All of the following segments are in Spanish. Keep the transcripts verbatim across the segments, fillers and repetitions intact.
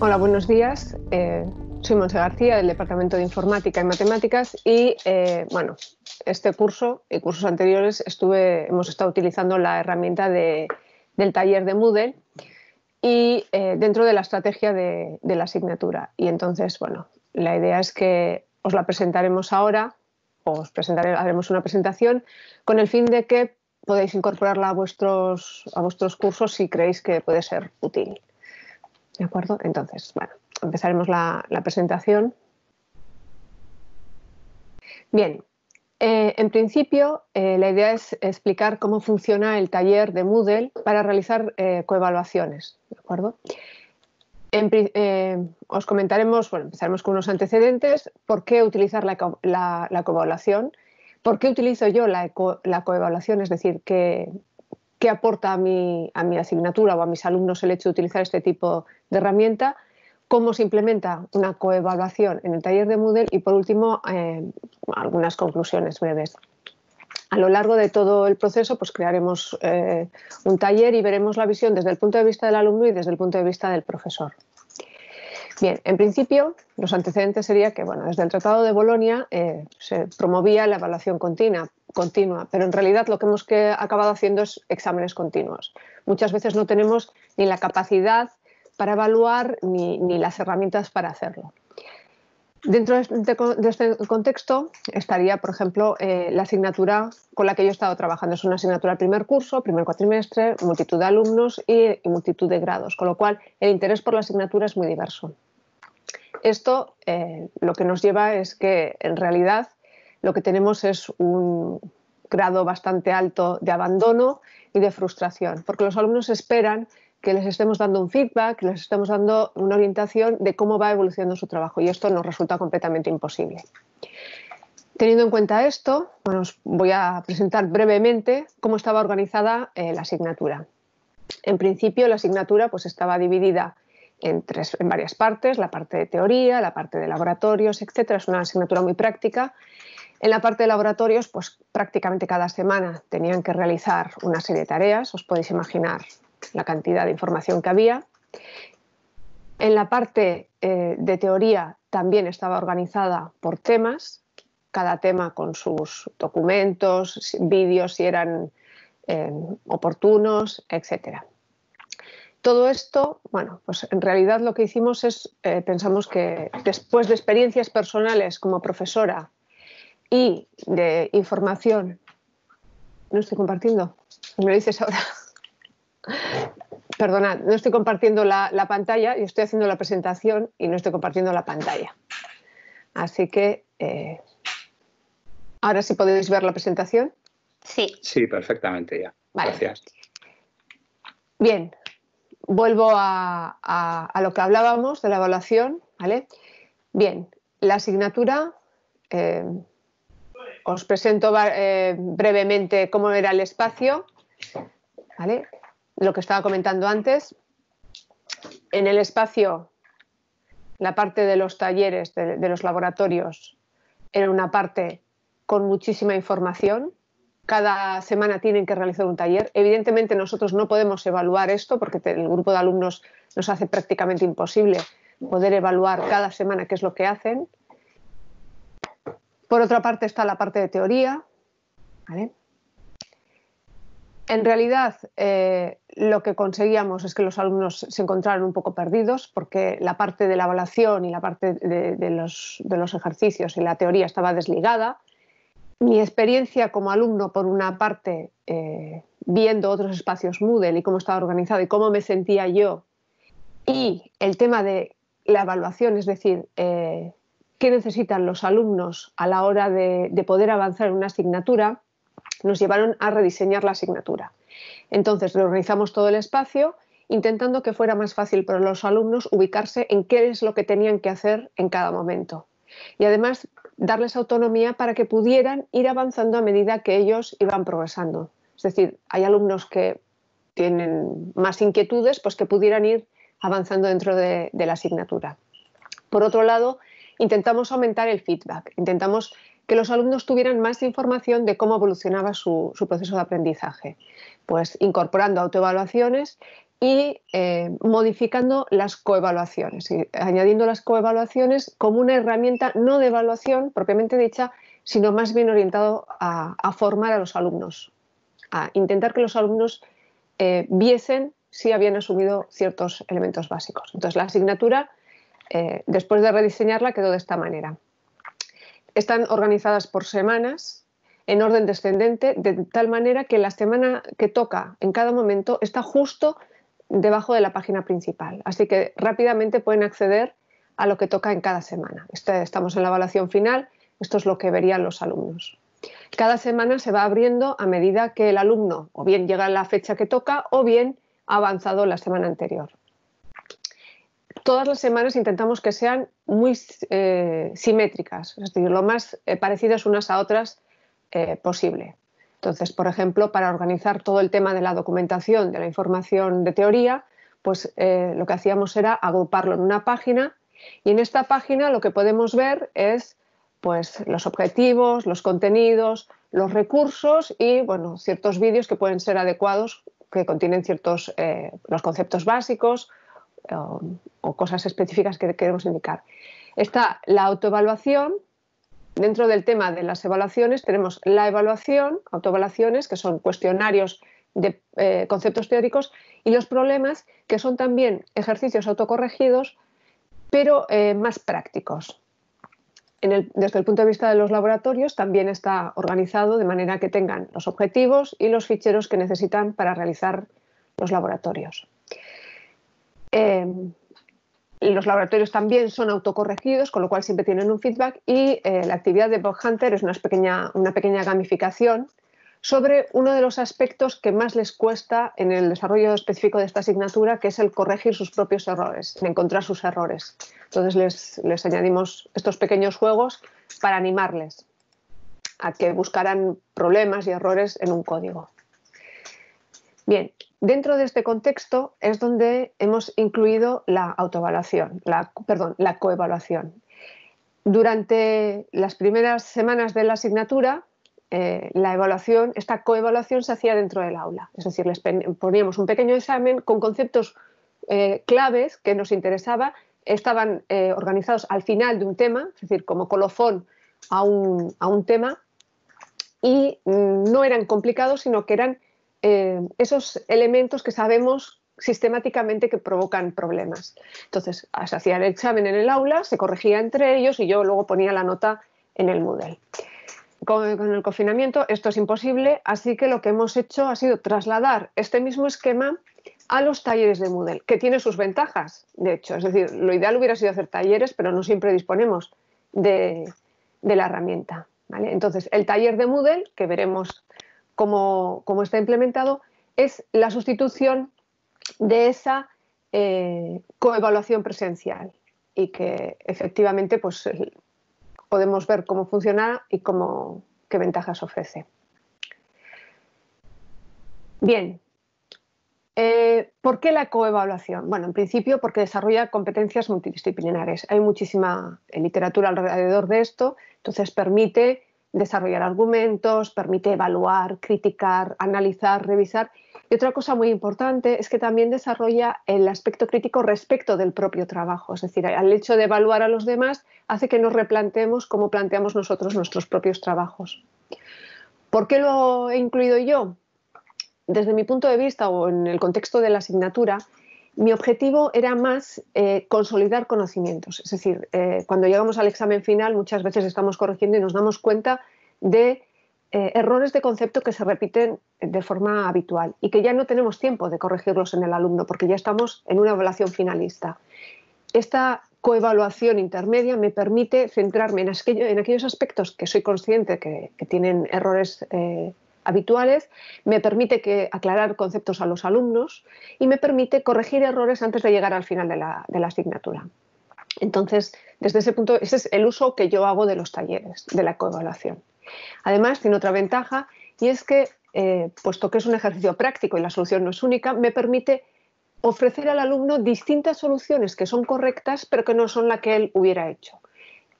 Hola, buenos días. Eh, soy Montserrat García, del Departamento de Informática y Matemáticas y, eh, bueno, este curso y cursos anteriores estuve, hemos estado utilizando la herramienta de, del taller de Moodle y eh, dentro de la estrategia de, de la asignatura. Y entonces, bueno, la idea es que os la presentaremos ahora, os presentaré, haremos una presentación con el fin de que podéis incorporarla a vuestros, a vuestros cursos si creéis que puede ser útil. ¿De acuerdo? Entonces, bueno, empezaremos la, la presentación. Bien, eh, en principio eh, la idea es explicar cómo funciona el taller de Moodle para realizar eh, coevaluaciones. ¿De acuerdo? En, eh, os comentaremos, bueno, empezaremos con unos antecedentes, por qué utilizar la, la, la coevaluación, por qué utilizo yo la, eco, la coevaluación, es decir, que... qué aporta a mi, a mi asignatura o a mis alumnos el hecho de utilizar este tipo de herramienta, cómo se implementa una coevaluación en el taller de Moodle y, por último, eh, algunas conclusiones breves. A lo largo de todo el proceso pues, crearemos eh, un taller y veremos la visión desde el punto de vista del alumno y desde el punto de vista del profesor. Bien, en principio, los antecedentes sería que bueno, desde el Tratado de Bolonia eh, se promovía la evaluación continua, continua, pero en realidad lo que hemos que, acabado haciendo es exámenes continuos. Muchas veces no tenemos ni la capacidad para evaluar ni, ni las herramientas para hacerlo. Dentro de este, de este contexto estaría, por ejemplo, eh, la asignatura con la que yo he estado trabajando. Es una asignatura del primer curso, primer cuatrimestre, multitud de alumnos y, y multitud de grados, con lo cual el interés por la asignatura es muy diverso. Esto eh, lo que nos lleva es que en realidad lo que tenemos es un grado bastante alto de abandono y de frustración, porque los alumnos esperan que les estemos dando un feedback, que les estemos dando una orientación de cómo va evolucionando su trabajo y esto nos resulta completamente imposible. Teniendo en cuenta esto, bueno, os voy a presentar brevemente cómo estaba organizada eh, la asignatura. En principio la asignatura pues, estaba dividida En, tres, en varias partes, la parte de teoría, la parte de laboratorios, etcétera. Es una asignatura muy práctica. En la parte de laboratorios, pues prácticamente cada semana tenían que realizar una serie de tareas, os podéis imaginar la cantidad de información que había. En la parte eh, de teoría también estaba organizada por temas, cada tema con sus documentos, vídeos si eran eh, oportunos, etcétera. Todo esto, bueno, pues en realidad lo que hicimos es, eh, pensamos que después de experiencias personales como profesora y de información, no estoy compartiendo, me lo dices ahora, perdonad, no estoy compartiendo la, la pantalla, yo estoy haciendo la presentación y no estoy compartiendo la pantalla, así que eh, ahora sí podéis ver la presentación. Sí. Sí, perfectamente ya, vale. Gracias. Bien. Vuelvo a, a, a lo que hablábamos de la evaluación, ¿vale? Bien, la asignatura, eh, os presento eh, brevemente cómo era el espacio, ¿vale? Lo que estaba comentando antes. En el espacio, la parte de los talleres, de, de los laboratorios, era una parte con muchísima información. Cada semana tienen que realizar un taller. Evidentemente nosotros no podemos evaluar esto porque el grupo de alumnos nos hace prácticamente imposible poder evaluar cada semana qué es lo que hacen. Por otra parte está la parte de teoría. ¿Vale? En realidad eh, lo que conseguíamos es que los alumnos se encontraran un poco perdidos porque la parte de la evaluación y la parte de, de, los, de los ejercicios y la teoría estaba desligada. Mi experiencia como alumno, por una parte, eh, viendo otros espacios Moodle y cómo estaba organizado y cómo me sentía yo, y el tema de la evaluación, es decir, eh, qué necesitan los alumnos a la hora de, de poder avanzar en una asignatura, nos llevaron a rediseñar la asignatura. Entonces, reorganizamos todo el espacio, intentando que fuera más fácil para los alumnos ubicarse en qué es lo que tenían que hacer en cada momento. Y además darles autonomía para que pudieran ir avanzando a medida que ellos iban progresando. Es decir, hay alumnos que tienen más inquietudes, pues que pudieran ir avanzando dentro de, de la asignatura. Por otro lado, intentamos aumentar el feedback, intentamos que los alumnos tuvieran más información de cómo evolucionaba su, su proceso de aprendizaje, pues incorporando autoevaluaciones y eh, modificando las coevaluaciones, y añadiendo las coevaluaciones como una herramienta no de evaluación propiamente dicha, sino más bien orientado a, a formar a los alumnos, a intentar que los alumnos eh, viesen si habían asumido ciertos elementos básicos. Entonces la asignatura, eh, después de rediseñarla, quedó de esta manera. Están organizadas por semanas, en orden descendente, de tal manera que la semana que toca en cada momento está justo debajo de la página principal, así que rápidamente pueden acceder a lo que toca en cada semana. Este, estamos en la evaluación final, esto es lo que verían los alumnos. Cada semana se va abriendo a medida que el alumno o bien llega a la fecha que toca o bien ha avanzado la semana anterior. Todas las semanas intentamos que sean muy eh, simétricas, es decir, lo más eh, parecidas unas a otras eh, posible. Entonces, por ejemplo, para organizar todo el tema de la documentación, de la información de teoría, pues eh, lo que hacíamos era agruparlo en una página, y en esta página lo que podemos ver es pues, los objetivos, los contenidos, los recursos y bueno, ciertos vídeos que pueden ser adecuados, que contienen ciertos eh, los conceptos básicos eh, o cosas específicas que queremos indicar. Está la autoevaluación. Dentro del tema de las evaluaciones tenemos la evaluación, autoevaluaciones, que son cuestionarios de eh, conceptos teóricos, y los problemas, que son también ejercicios autocorregidos, pero eh, más prácticos. En el, desde el punto de vista de los laboratorios también está organizado de manera que tengan los objetivos y los ficheros que necesitan para realizar los laboratorios. Eh, Los laboratorios también son autocorregidos, con lo cual siempre tienen un feedback, y eh, la actividad de Bug Hunter es una pequeña, una pequeña gamificación sobre uno de los aspectos que más les cuesta en el desarrollo específico de esta asignatura, que es el corregir sus propios errores, el encontrar sus errores. Entonces les, les añadimos estos pequeños juegos para animarles a que buscaran problemas y errores en un código. Bien. Dentro de este contexto es donde hemos incluido la autoevaluación, la, perdón, la coevaluación. Durante las primeras semanas de la asignatura, eh, la evaluación, esta coevaluación se hacía dentro del aula. Es decir, les poníamos un pequeño examen con conceptos eh, claves que nos interesaba, estaban eh, organizados al final de un tema, es decir, como colofón a un, a un tema, y no eran complicados, sino que eran Eh, esos elementos que sabemos sistemáticamente que provocan problemas. Entonces, se hacía el examen en el aula, se corregía entre ellos y yo luego ponía la nota en el Moodle. Con, con el confinamiento esto es imposible, así que lo que hemos hecho ha sido trasladar este mismo esquema a los talleres de Moodle, que tiene sus ventajas, de hecho. Es decir, lo ideal hubiera sido hacer talleres, pero no siempre disponemos de, de la herramienta, ¿vale? Entonces, el taller de Moodle, que veremos Como, como está implementado, es la sustitución de esa eh, coevaluación presencial, y que efectivamente pues, podemos ver cómo funciona y cómo, qué ventajas ofrece. Bien, eh, ¿por qué la coevaluación? Bueno, en principio porque desarrolla competencias multidisciplinares. Hay muchísima literatura alrededor de esto, entonces permite desarrollar argumentos, permite evaluar, criticar, analizar, revisar. Y otra cosa muy importante es que también desarrolla el aspecto crítico respecto del propio trabajo. Es decir, el hecho de evaluar a los demás hace que nos replanteemos cómo planteamos nosotros nuestros propios trabajos. ¿Por qué lo he incluido yo? Desde mi punto de vista o en el contexto de la asignatura, mi objetivo era más eh, consolidar conocimientos, es decir, eh, cuando llegamos al examen final muchas veces estamos corrigiendo y nos damos cuenta de eh, errores de concepto que se repiten de forma habitual y que ya no tenemos tiempo de corregirlos en el alumno porque ya estamos en una evaluación finalista. Esta coevaluación intermedia me permite centrarme en, aquello, en aquellos aspectos que soy consciente que, que tienen errores eh, habituales, me permite que aclarar conceptos a los alumnos y me permite corregir errores antes de llegar al final de la, de la asignatura. Entonces, desde ese punto, ese es el uso que yo hago de los talleres, de la coevaluación. Además, tiene otra ventaja y es que, eh, puesto que es un ejercicio práctico y la solución no es única, me permite ofrecer al alumno distintas soluciones que son correctas pero que no son la que él hubiera hecho.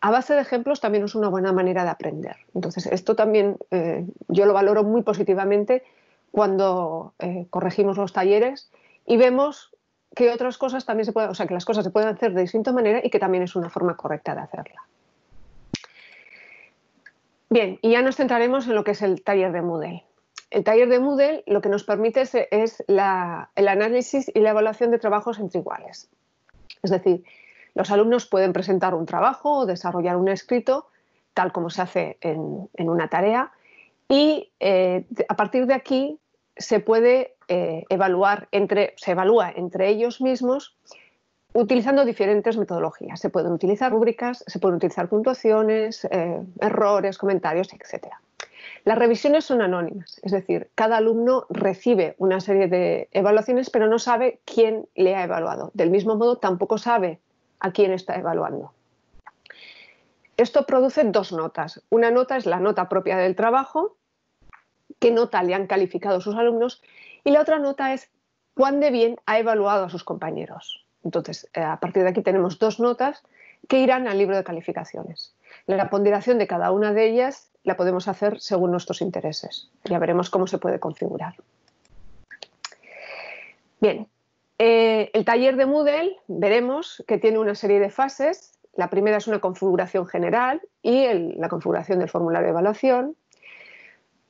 A base de ejemplos también es una buena manera de aprender. Entonces, esto también eh, yo lo valoro muy positivamente cuando eh, corregimos los talleres y vemos que otras cosas también se pueden, o sea, que las cosas se pueden hacer de distinta manera y que también es una forma correcta de hacerla. Bien, y ya nos centraremos en lo que es el taller de Moodle. El taller de Moodle lo que nos permite es, es la, el análisis y la evaluación de trabajos entre iguales. Es decir, los alumnos pueden presentar un trabajo o desarrollar un escrito, tal como se hace en, en una tarea, y eh, a partir de aquí se puede eh, evaluar, entre, se evalúa entre ellos mismos utilizando diferentes metodologías. Se pueden utilizar rúbricas, se pueden utilizar puntuaciones, eh, errores, comentarios, etcétera. Las revisiones son anónimas, es decir, cada alumno recibe una serie de evaluaciones pero no sabe quién le ha evaluado. Del mismo modo, tampoco sabe a quién está evaluando. Esto produce dos notas. Una nota es la nota propia del trabajo, qué nota le han calificado sus alumnos, y la otra nota es cuán de bien ha evaluado a sus compañeros. Entonces, a partir de aquí tenemos dos notas que irán al libro de calificaciones. La ponderación de cada una de ellas la podemos hacer según nuestros intereses. Ya veremos cómo se puede configurar. Bien, eh, el taller de Moodle veremos que tiene una serie de fases. La primera es una configuración general y el, la configuración del formulario de evaluación.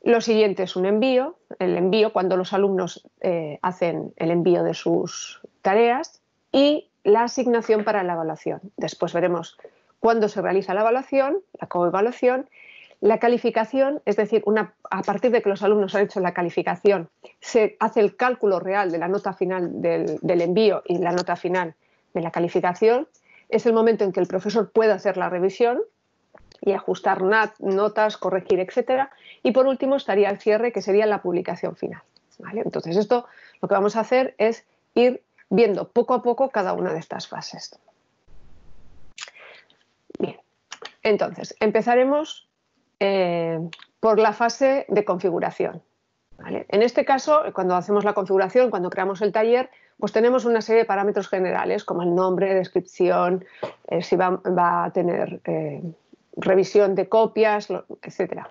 Lo siguiente es un envío, el envío cuando los alumnos eh, hacen el envío de sus tareas, y la asignación para la evaluación. Después veremos cuándo se realiza la evaluación, la coevaluación, la calificación, es decir, una, a partir de que los alumnos han hecho la calificación, se hace el cálculo real de la nota final del, del envío y la nota final de la calificación. Es el momento en que el profesor puede hacer la revisión y ajustar notas, corregir, etcétera. Y por último estaría el cierre, que sería la publicación final, ¿vale? Entonces esto lo que vamos a hacer es ir viendo poco a poco cada una de estas fases. Bien, entonces empezaremos eh, por la fase de configuración, ¿vale? En este caso, cuando hacemos la configuración, cuando creamos el taller, pues tenemos una serie de parámetros generales como el nombre, descripción, eh, si va, va a tener... Eh, revisión de copias, etcétera.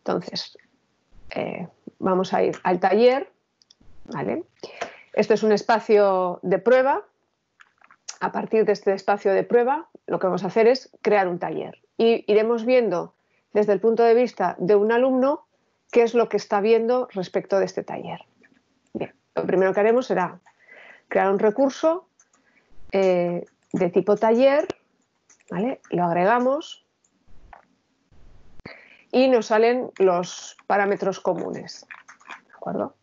Entonces, eh, vamos a ir al taller, ¿vale? Este es un espacio de prueba. A partir de este espacio de prueba, lo que vamos a hacer es crear un taller. Y iremos viendo desde el punto de vista de un alumno qué es lo que está viendo respecto de este taller. Bien, lo primero que haremos será crear un recurso eh, de tipo taller, ¿vale? Lo agregamos. Y nos salen los parámetros comunes, ¿de acuerdo?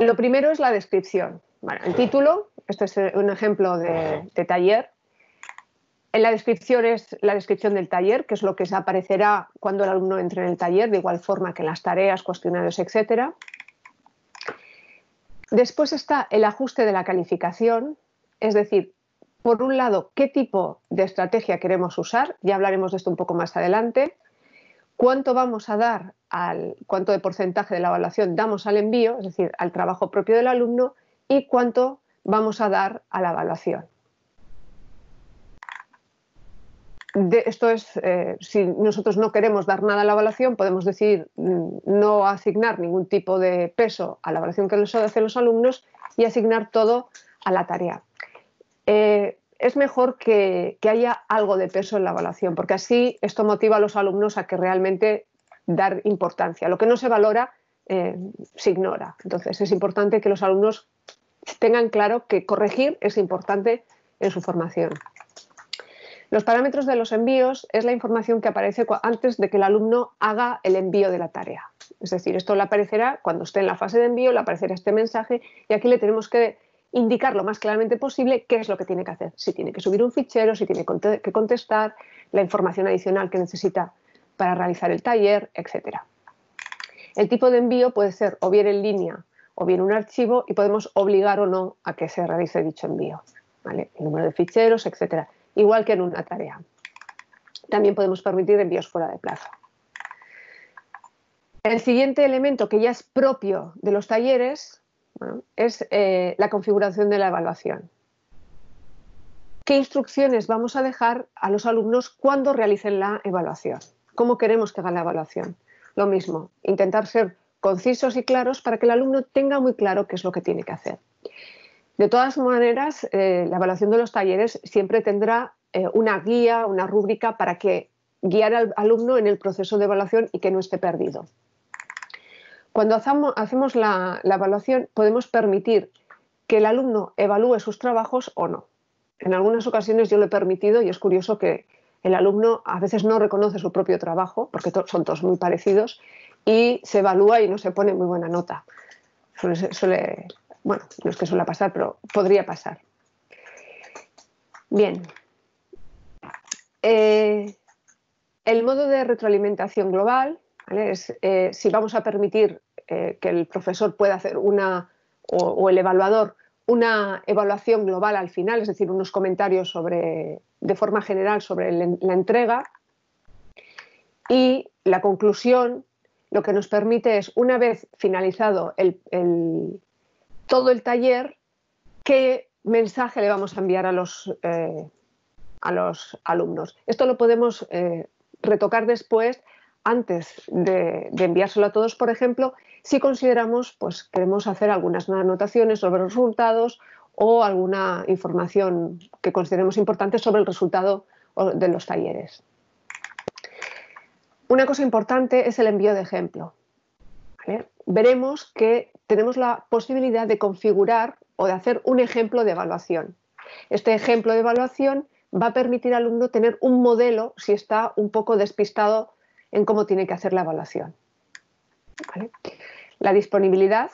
Lo primero es la descripción. Bueno, el título, este es un ejemplo de, de taller. En la descripción es la descripción del taller, que es lo que aparecerá cuando el alumno entre en el taller, de igual forma que las tareas, cuestionarios, etcétera. Después está el ajuste de la calificación, es decir, por un lado, qué tipo de estrategia queremos usar, ya hablaremos de esto un poco más adelante. Cuánto vamos a dar, al, cuánto de porcentaje de la evaluación damos al envío, es decir, al trabajo propio del alumno, y cuánto vamos a dar a la evaluación. De, esto es, eh, si nosotros no queremos dar nada a la evaluación, podemos decidir no asignar ningún tipo de peso a la evaluación que les hacen los alumnos y asignar todo a la tarea. Eh, Es mejor que, que haya algo de peso en la evaluación, porque así esto motiva a los alumnos a que realmente dar importancia. Lo que no se valora eh, se ignora. Entonces es importante que los alumnos tengan claro que corregir es importante en su formación. Los parámetros de los envíos es la información que aparece antes de que el alumno haga el envío de la tarea. Es decir, esto le aparecerá cuando esté en la fase de envío, le aparecerá este mensaje y aquí le tenemos que indicar lo más claramente posible qué es lo que tiene que hacer, si tiene que subir un fichero, si tiene que contestar, la información adicional que necesita para realizar el taller, etcétera. El tipo de envío puede ser o bien en línea o bien un archivo y podemos obligar o no a que se realice dicho envío, ¿vale? El número de ficheros, etcétera, igual que en una tarea. También podemos permitir envíos fuera de plazo. El siguiente elemento, que ya es propio de los talleres, bueno, es eh, la configuración de la evaluación. ¿Qué instrucciones vamos a dejar a los alumnos cuando realicen la evaluación? ¿Cómo queremos que hagan la evaluación? Lo mismo, intentar ser concisos y claros para que el alumno tenga muy claro qué es lo que tiene que hacer. De todas maneras, eh, la evaluación de los talleres siempre tendrá eh, una guía, una rúbrica para que guiar al alumno en el proceso de evaluación y que no esté perdido. Cuando hacemos la, la evaluación podemos permitir que el alumno evalúe sus trabajos o no. En algunas ocasiones yo lo he permitido y es curioso que el alumno a veces no reconoce su propio trabajo, porque to- son todos muy parecidos, y se evalúa y no se pone muy buena nota. Suele, suele, bueno, no es que suele pasar, pero podría pasar. Bien. Eh, el modo de retroalimentación global, ¿vale? Es eh, si vamos a permitir eh, que el profesor pueda hacer una, o, o el evaluador, una evaluación global al final, es decir, unos comentarios sobre, de forma general sobre la entrega, y la conclusión lo que nos permite es, una vez finalizado el, el, todo el taller, qué mensaje le vamos a enviar a los, eh, a los alumnos. Esto lo podemos eh, retocar después, antes de, de enviárselo a todos, por ejemplo, si consideramos, pues queremos hacer algunas anotaciones sobre los resultados o alguna información que consideremos importante sobre el resultado de los talleres. Una cosa importante es el envío de ejemplo, ¿vale? Veremos que tenemos la posibilidad de configurar o de hacer un ejemplo de evaluación. Este ejemplo de evaluación va a permitir al alumno tener un modelo si está un poco despistado en cómo tiene que hacer la evaluación, ¿vale? La disponibilidad,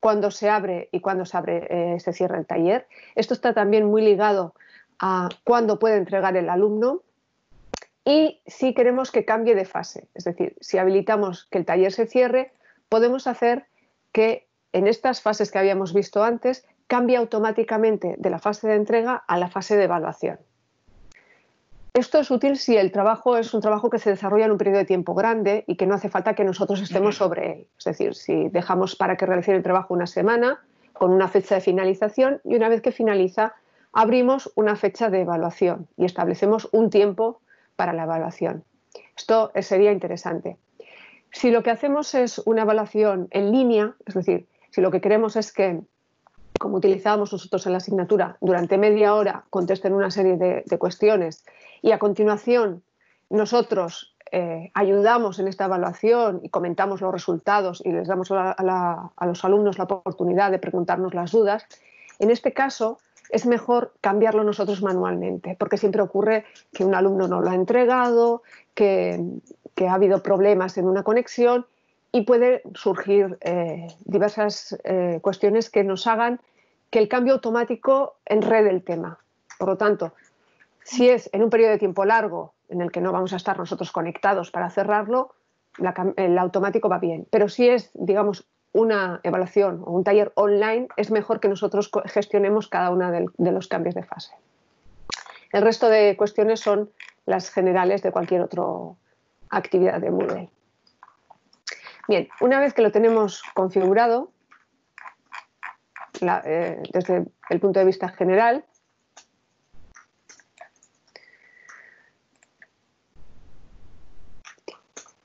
cuándo se abre y cuándo se, abre, eh, se cierra el taller. Esto está también muy ligado a cuándo puede entregar el alumno y si queremos que cambie de fase. Es decir, si habilitamos que el taller se cierre, podemos hacer que en estas fases que habíamos visto antes cambie automáticamente de la fase de entrega a la fase de evaluación. Esto es útil si el trabajo es un trabajo que se desarrolla en un periodo de tiempo grande y que no hace falta que nosotros estemos sobre él. Es decir, si dejamos para que realice el trabajo una semana con una fecha de finalización y una vez que finaliza abrimos una fecha de evaluación y establecemos un tiempo para la evaluación. Esto sería interesante. Si lo que hacemos es una evaluación en línea, es decir, si lo que queremos es que, como utilizábamos nosotros en la asignatura, durante media hora contesten una serie de, de cuestiones y a continuación nosotros eh, ayudamos en esta evaluación y comentamos los resultados y les damos a, la, a los alumnos la oportunidad de preguntarnos las dudas, en este caso es mejor cambiarlo nosotros manualmente, porque siempre ocurre que un alumno no lo ha entregado, que, que ha habido problemas en una conexión y pueden surgir eh, diversas eh, cuestiones que nos hagan que el cambio automático enrede el tema. Por lo tanto, si es en un periodo de tiempo largo en el que no vamos a estar nosotros conectados para cerrarlo, la, el automático va bien. Pero si es, digamos, una evaluación o un taller online, es mejor que nosotros gestionemos cada uno de, de los cambios de fase. El resto de cuestiones son las generales de cualquier otra actividad de Moodle. Bien, una vez que lo tenemos configurado, la, eh, desde el punto de vista general,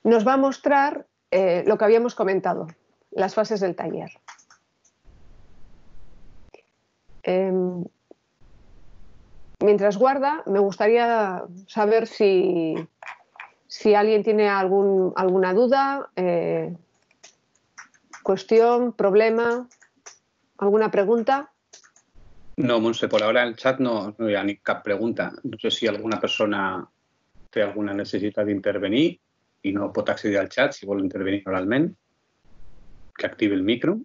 nos va a mostrar eh, lo que habíamos comentado, las fases del taller. Eh, mientras guarda, me gustaría saber si... Si alguien tiene algún, alguna duda, eh, cuestión, problema, alguna pregunta. No, Montse, por ahora en el chat no, no hay ni pregunta. No sé si alguna persona té alguna necessitat d'intervenir i no pot accedir al chat, si vol intervenir oralment, que activi el micro.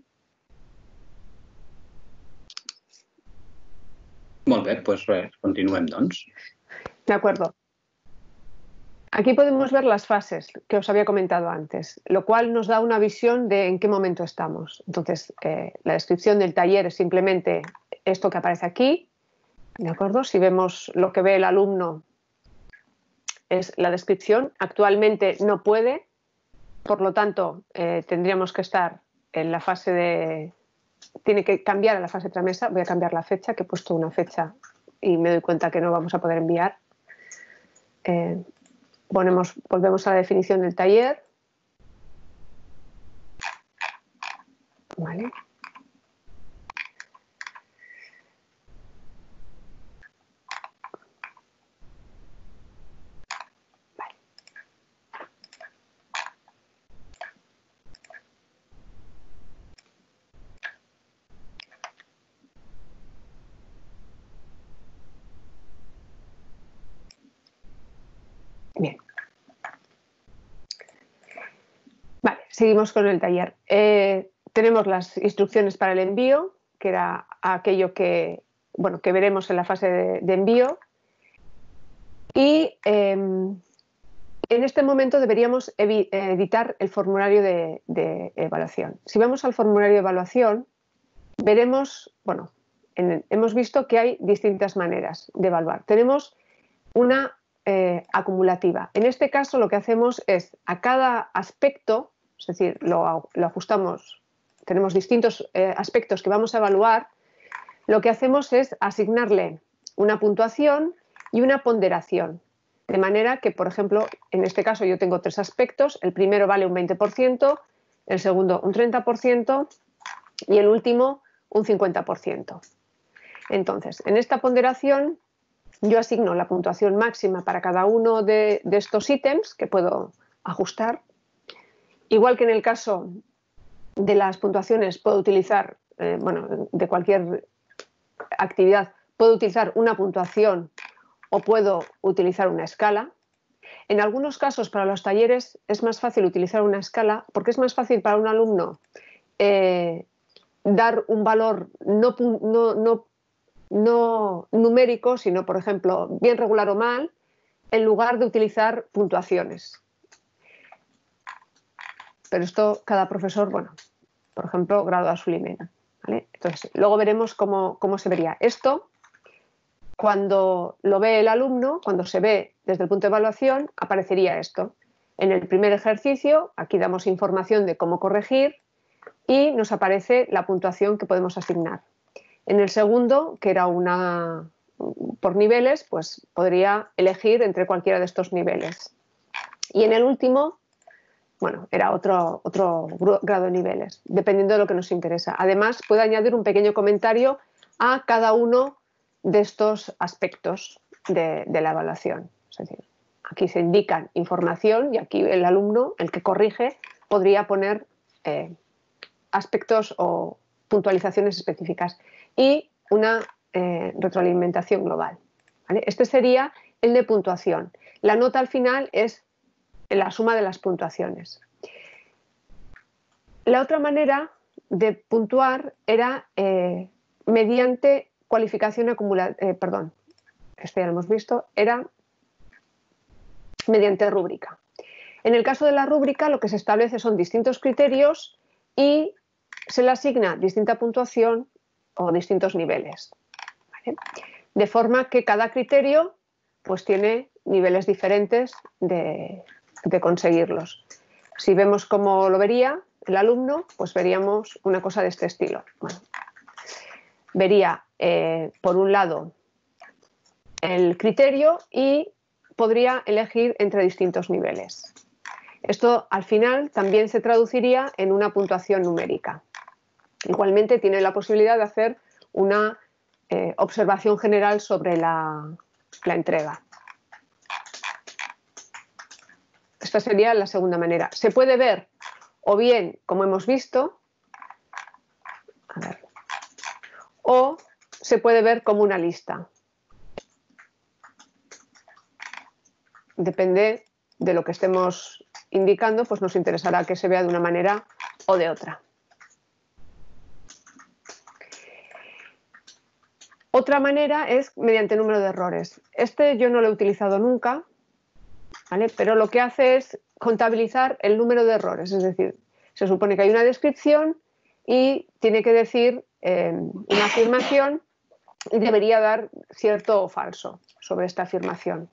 Molt bé, doncs res, continuem, doncs. D'acord. Aquí podemos ver las fases que os había comentado antes, lo cual nos da una visión de en qué momento estamos. Entonces, eh, la descripción del taller es simplemente esto que aparece aquí, ¿de acuerdo? Si vemos lo que ve el alumno es la descripción. Actualmente no puede, por lo tanto, eh, tendríamos que estar en la fase de... Tiene que cambiar a la fase tramesa. Voy a cambiar la fecha, que he puesto una fecha y me doy cuenta que no vamos a poder enviar. Eh, Ponemos, volvemos a la definición del taller. Vale. seguimos con el taller. Eh, tenemos las instrucciones para el envío, que era aquello que, bueno, que veremos en la fase de, de envío. Y eh, en este momento deberíamos editar el formulario de, de evaluación. Si vamos al formulario de evaluación, veremos, bueno, en, hemos visto que hay distintas maneras de evaluar. Tenemos una eh, acumulativa. En este caso lo que hacemos es a cada aspecto, es decir, lo, lo ajustamos, tenemos distintos eh, aspectos que vamos a evaluar, lo que hacemos es asignarle una puntuación y una ponderación. De manera que, por ejemplo, en este caso yo tengo tres aspectos, el primero vale un veinte por ciento, el segundo un treinta por ciento y el último un cincuenta por ciento. Entonces, en esta ponderación yo asigno la puntuación máxima para cada uno de, de estos ítems que puedo ajustar. Igual que en el caso de las puntuaciones puedo utilizar, eh, bueno, de cualquier actividad, puedo utilizar una puntuación o puedo utilizar una escala. En algunos casos para los talleres es más fácil utilizar una escala porque es más fácil para un alumno eh, dar un valor no, no, no, no numérico, sino por ejemplo bien, regular o mal, en lugar de utilizar puntuaciones. Pero esto cada profesor, bueno, por ejemplo, grado a su limena, ¿vale? Entonces, luego veremos cómo, cómo se vería esto. Cuando lo ve el alumno, cuando se ve desde el punto de evaluación, aparecería esto. En el primer ejercicio, aquí damos información de cómo corregir y nos aparece la puntuación que podemos asignar. En el segundo, que era una por niveles, pues podría elegir entre cualquiera de estos niveles. Y en el último, bueno, era otro, otro grado de niveles, dependiendo de lo que nos interesa. Además, puedo añadir un pequeño comentario a cada uno de estos aspectos de, de la evaluación. Es decir, aquí se indican información y aquí el alumno, el que corrige, podría poner eh, aspectos o puntualizaciones específicas y una eh, retroalimentación global, ¿vale? Este sería el de puntuación. La nota al final es la suma de las puntuaciones. La otra manera de puntuar era eh, mediante cualificación acumulada, eh, perdón, esto ya lo hemos visto, era mediante rúbrica. En el caso de la rúbrica lo que se establece son distintos criterios y se le asigna distinta puntuación o distintos niveles, ¿vale? De forma que cada criterio pues tiene niveles diferentes de, de conseguirlos. Si vemos cómo lo vería el alumno, pues veríamos una cosa de este estilo. Bueno, vería Eh, por un lado el criterio y podría elegir entre distintos niveles. Esto al final también se traduciría en una puntuación numérica. Igualmente tiene la posibilidad de hacer una eh, observación general sobre la, la entrega. Esta sería la segunda manera. Se puede ver o bien, como hemos visto, a ver, o se puede ver como una lista. Depende de lo que estemos indicando, pues nos interesará que se vea de una manera o de otra. Otra manera es mediante número de errores. Este yo no lo he utilizado nunca, ¿vale? Pero lo que hace es contabilizar el número de errores. Es decir, se supone que hay una descripción y tiene que decir eh, una afirmación y debería dar cierto o falso sobre esta afirmación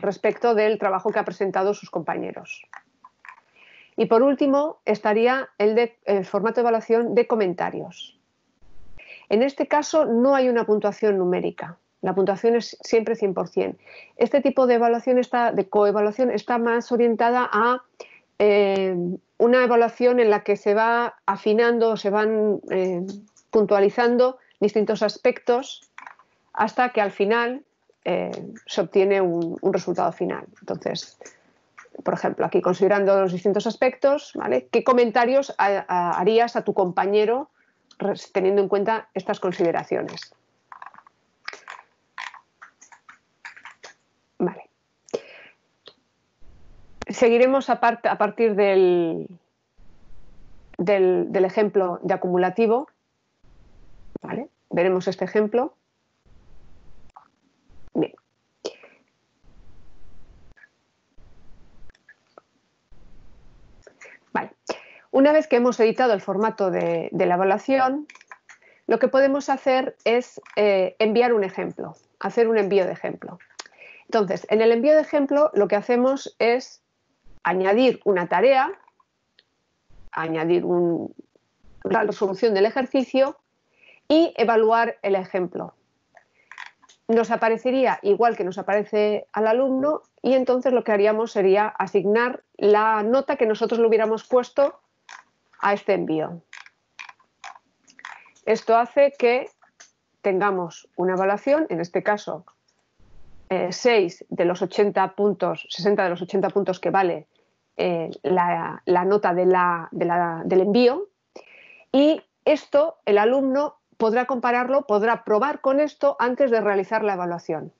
respecto del trabajo que ha presentado sus compañeros. Y por último estaría el, de, el formato de evaluación de comentarios. En este caso no hay una puntuación numérica, la puntuación es siempre cien por cien. Este tipo de evaluación, está, de coevaluación, está más orientada a eh, una evaluación en la que se va afinando, se van eh, puntualizando distintos aspectos hasta que al final eh, se obtiene un, un resultado final. Entonces, por ejemplo, aquí considerando los distintos aspectos, ¿vale? ¿Qué comentarios a, a, harías a tu compañero teniendo en cuenta estas consideraciones? Vale. Seguiremos a, part, a partir del, del, del ejemplo de acumulativo, ¿vale? Veremos este ejemplo. Bien. Vale. Una vez que hemos editado el formato de, de la evaluación, lo que podemos hacer es eh, enviar un ejemplo, hacer un envío de ejemplo. Entonces, en el envío de ejemplo lo que hacemos es añadir una tarea, añadir un, la resolución del ejercicio y evaluar el ejemplo. Nos aparecería igual que nos aparece al alumno y entonces lo que haríamos sería asignar la nota que nosotros le hubiéramos puesto a este envío. Esto hace que tengamos una evaluación, en este caso eh, seis de los ochenta puntos, sesenta de los ochenta puntos que vale eh, la, la nota de la, de la, del envío, y esto el alumno podrá compararlo, podrá probar con esto antes de realizar la evaluación.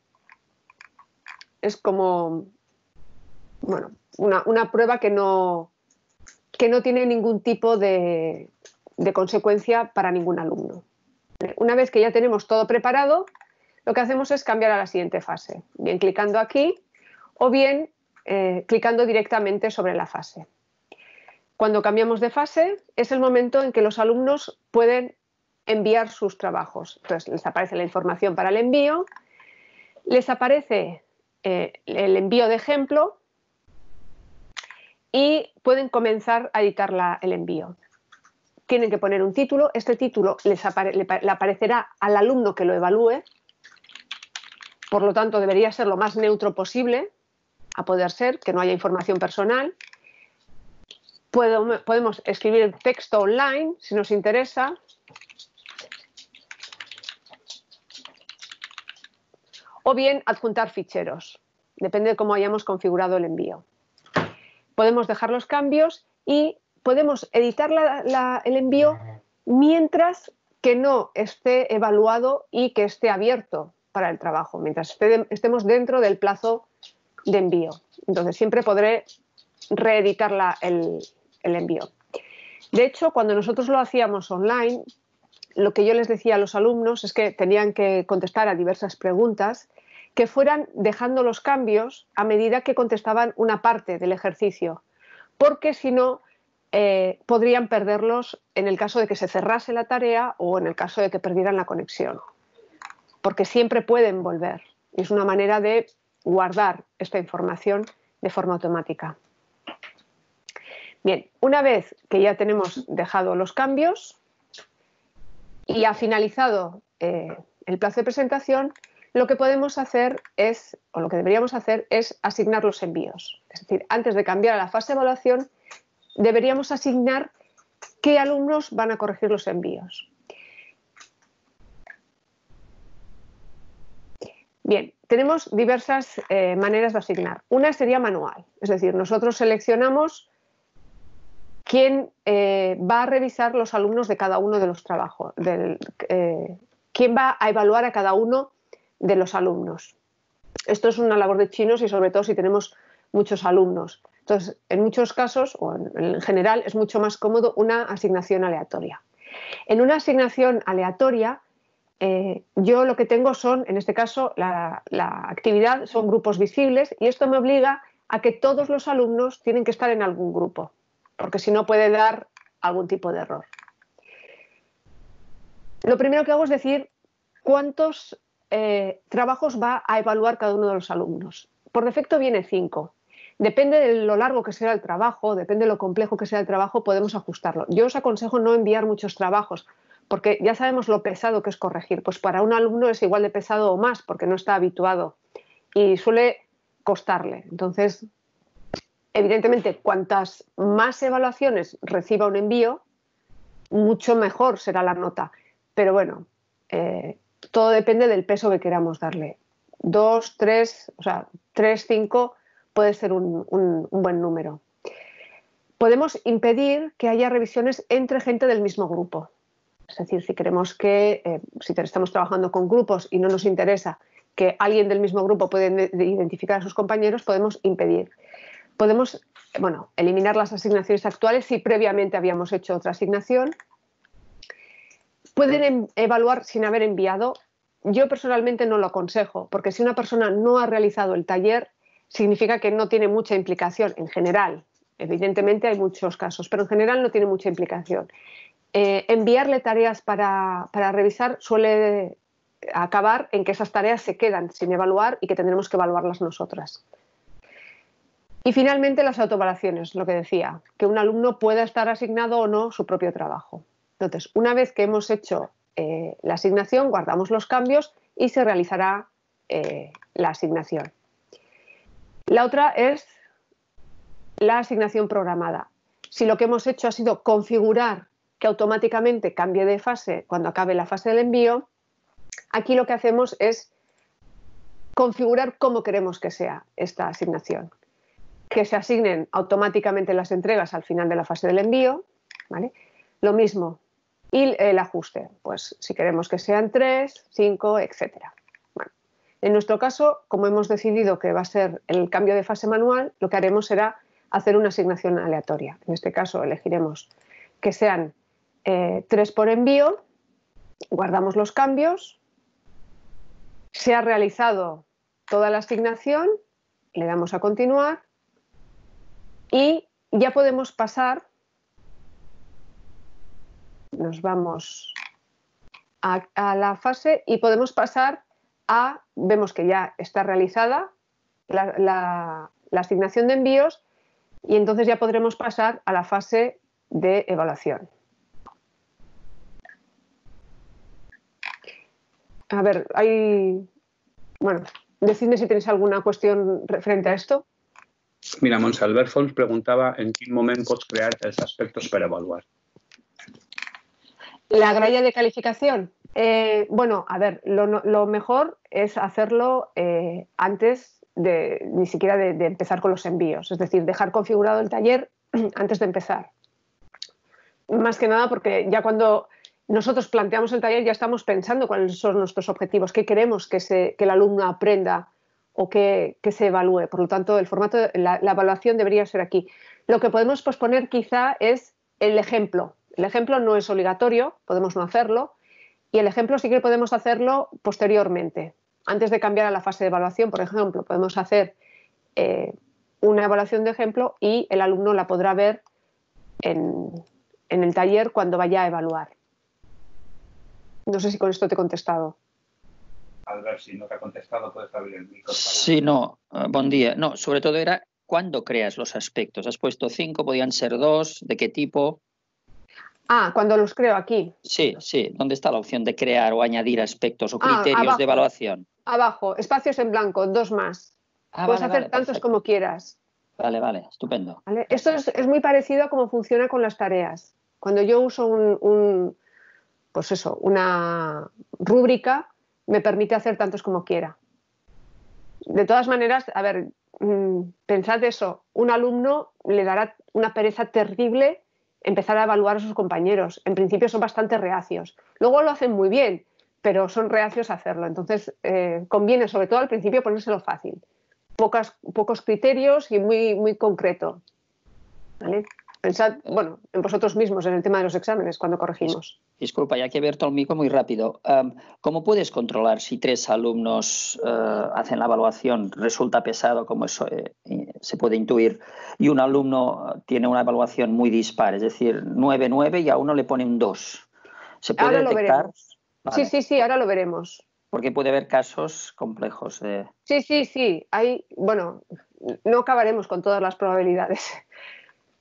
Es como bueno, una, una prueba que no, que no tiene ningún tipo de... de consecuencia para ningún alumno. Una vez que ya tenemos todo preparado, lo que hacemos es cambiar a la siguiente fase, bien clicando aquí o bien eh, clicando directamente sobre la fase. Cuando cambiamos de fase es el momento en que los alumnos pueden enviar sus trabajos. Entonces les aparece la información para el envío, les aparece eh, el envío de ejemplo y pueden comenzar a editar la, el envío. Tienen que poner un título, este título les apare- le, le aparecerá al alumno que lo evalúe, por lo tanto debería ser lo más neutro posible, a poder ser, que no haya información personal. Puedo, podemos escribir el texto online si nos interesa, o bien adjuntar ficheros, depende de cómo hayamos configurado el envío. Podemos dejar los cambios y podemos editar la, la, el envío mientras que no esté evaluado y que esté abierto para el trabajo, mientras esté, estemos dentro del plazo de envío. Entonces siempre podré reeditar la, el, el envío. De hecho, cuando nosotros lo hacíamos online, lo que yo les decía a los alumnos es que tenían que contestar a diversas preguntas, que fueran dejando los cambios a medida que contestaban una parte del ejercicio, porque si no... Eh, podrían perderlos en el caso de que se cerrase la tarea o en el caso de que perdieran la conexión, porque siempre pueden volver y es una manera de guardar esta información de forma automática. Bien, una vez que ya tenemos dejado los cambios y ha finalizado eh, el plazo de presentación, lo que podemos hacer es, o lo que deberíamos hacer es asignar los envíos, es decir, antes de cambiar a la fase de evaluación deberíamos asignar qué alumnos van a corregir los envíos. Bien, tenemos diversas eh, maneras de asignar. Una sería manual, es decir, nosotros seleccionamos quién eh, va a revisar los alumnos de cada uno de los trabajos, del, eh, quién va a evaluar a cada uno de los alumnos. Esto es una labor de chinos y sobre todo si tenemos muchos alumnos. Entonces, en muchos casos, o en general, es mucho más cómodo una asignación aleatoria. En una asignación aleatoria, eh, yo lo que tengo son, en este caso, la, la actividad son grupos visibles y esto me obliga a que todos los alumnos tienen que estar en algún grupo, porque si no puede dar algún tipo de error. Lo primero que hago es decir cuántos eh, trabajos va a evaluar cada uno de los alumnos. Por defecto viene cinco. Depende de lo largo que sea el trabajo, depende de lo complejo que sea el trabajo, podemos ajustarlo. Yo os aconsejo no enviar muchos trabajos, porque ya sabemos lo pesado que es corregir. Pues para un alumno es igual de pesado o más, porque no está habituado y suele costarle. Entonces, evidentemente, cuantas más evaluaciones reciba un envío, mucho mejor será la nota. Pero bueno, eh, todo depende del peso que queramos darle. Dos, tres, o sea, tres, cinco... puede ser un, un, un buen número. Podemos impedir que haya revisiones entre gente del mismo grupo. Es decir, si queremos que, eh, si estamos trabajando con grupos y no nos interesa que alguien del mismo grupo pueda identificar a sus compañeros, podemos impedir. Podemos bueno, eliminar las asignaciones actuales si previamente habíamos hecho otra asignación. Pueden evaluar sin haber enviado. Yo personalmente no lo aconsejo, porque si una persona no ha realizado el taller, significa que no tiene mucha implicación en general. Evidentemente hay muchos casos, pero en general no tiene mucha implicación. Eh, enviarle tareas para, para revisar suele acabar en que esas tareas se quedan sin evaluar y que tendremos que evaluarlas nosotras. Y finalmente las autoevaluaciones, lo que decía, que un alumno pueda estar asignado o no su propio trabajo. Entonces, una vez que hemos hecho eh, la asignación, guardamos los cambios y se realizará eh, la asignación. La otra es la asignación programada. Si lo que hemos hecho ha sido configurar que automáticamente cambie de fase cuando acabe la fase del envío, aquí lo que hacemos es configurar cómo queremos que sea esta asignación. Que se asignen automáticamente las entregas al final de la fase del envío, ¿vale? Lo mismo. Y el ajuste, pues si queremos que sean tres, cinco, etcétera. Bueno, en nuestro caso, como hemos decidido que va a ser el cambio de fase manual, lo que haremos será hacer una asignación aleatoria. En este caso elegiremos que sean eh, tres por envío, guardamos los cambios, se ha realizado toda la asignación, le damos a continuar y ya podemos pasar, nos vamos a, a la fase y podemos pasar a, vemos que ya está realizada la, la, la asignación de envíos y entonces ya podremos pasar a la fase de evaluación. A ver, hay, bueno, decidme si tenéis alguna cuestión referente a esto. Mira, Montse, Albert Fons preguntava en quin moment pots crear els aspectos per avaluar. La gralla de calificación. Eh, bueno, a ver, lo, lo mejor es hacerlo eh, antes de ni siquiera de, de empezar con los envíos. Es decir, dejar configurado el taller antes de empezar. Más que nada porque ya cuando nosotros planteamos el taller ya estamos pensando cuáles son nuestros objetivos, qué queremos que, se, que el alumno aprenda o que, que se evalúe. Por lo tanto, el formato, la, la evaluación debería ser aquí. Lo que podemos posponer quizá es el ejemplo. El ejemplo no es obligatorio, podemos no hacerlo, y el ejemplo sí que podemos hacerlo posteriormente. Antes de cambiar a la fase de evaluación, por ejemplo, podemos hacer eh, una evaluación de ejemplo y el alumno la podrá ver en, en el taller cuando vaya a evaluar. No sé si con esto te he contestado. Albert, si no te ha contestado, puedes abrir el micro. Para... Sí, no, buen día. No, sobre todo era cuándo creas los aspectos. Has puesto cinco, podían ser dos, ¿de qué tipo? Ah, cuando los creo aquí. Sí, sí. ¿Dónde está la opción de crear o añadir aspectos o criterios ah, abajo, de evaluación? Abajo, espacios en blanco, dos más. Ah, Puedes vale, hacer vale, tantos perfecto. como quieras. Vale, vale, estupendo. ¿Vale? Esto es, es muy parecido a cómo funciona con las tareas. Cuando yo uso un, un pues eso, una rúbrica, me permite hacer tantos como quiera. De todas maneras, a ver, pensad eso, un alumno le dará una pereza terrible empezar a evaluar a sus compañeros. En principio son bastante reacios. Luego lo hacen muy bien, pero son reacios a hacerlo. Entonces eh, conviene, sobre todo al principio, ponérselo fácil. Pocas, pocos criterios y muy, muy concreto. ¿Vale? Pensad, bueno, en vosotros mismos, en el tema de los exámenes, cuando corregimos. Disculpa, ya que he abierto el micro muy rápido. Um, ¿Cómo puedes controlar si tres alumnos uh, hacen la evaluación? Resulta pesado, como eso eh, se puede intuir, y un alumno tiene una evaluación muy dispar, es decir, nueve nueve y a uno le ponen dos. ¿Se puede ahora detectar? Vale. Sí, sí, sí, ahora lo veremos. Porque puede haber casos complejos. De... Sí, sí, sí. Hay, bueno, no acabaremos con todas las probabilidades.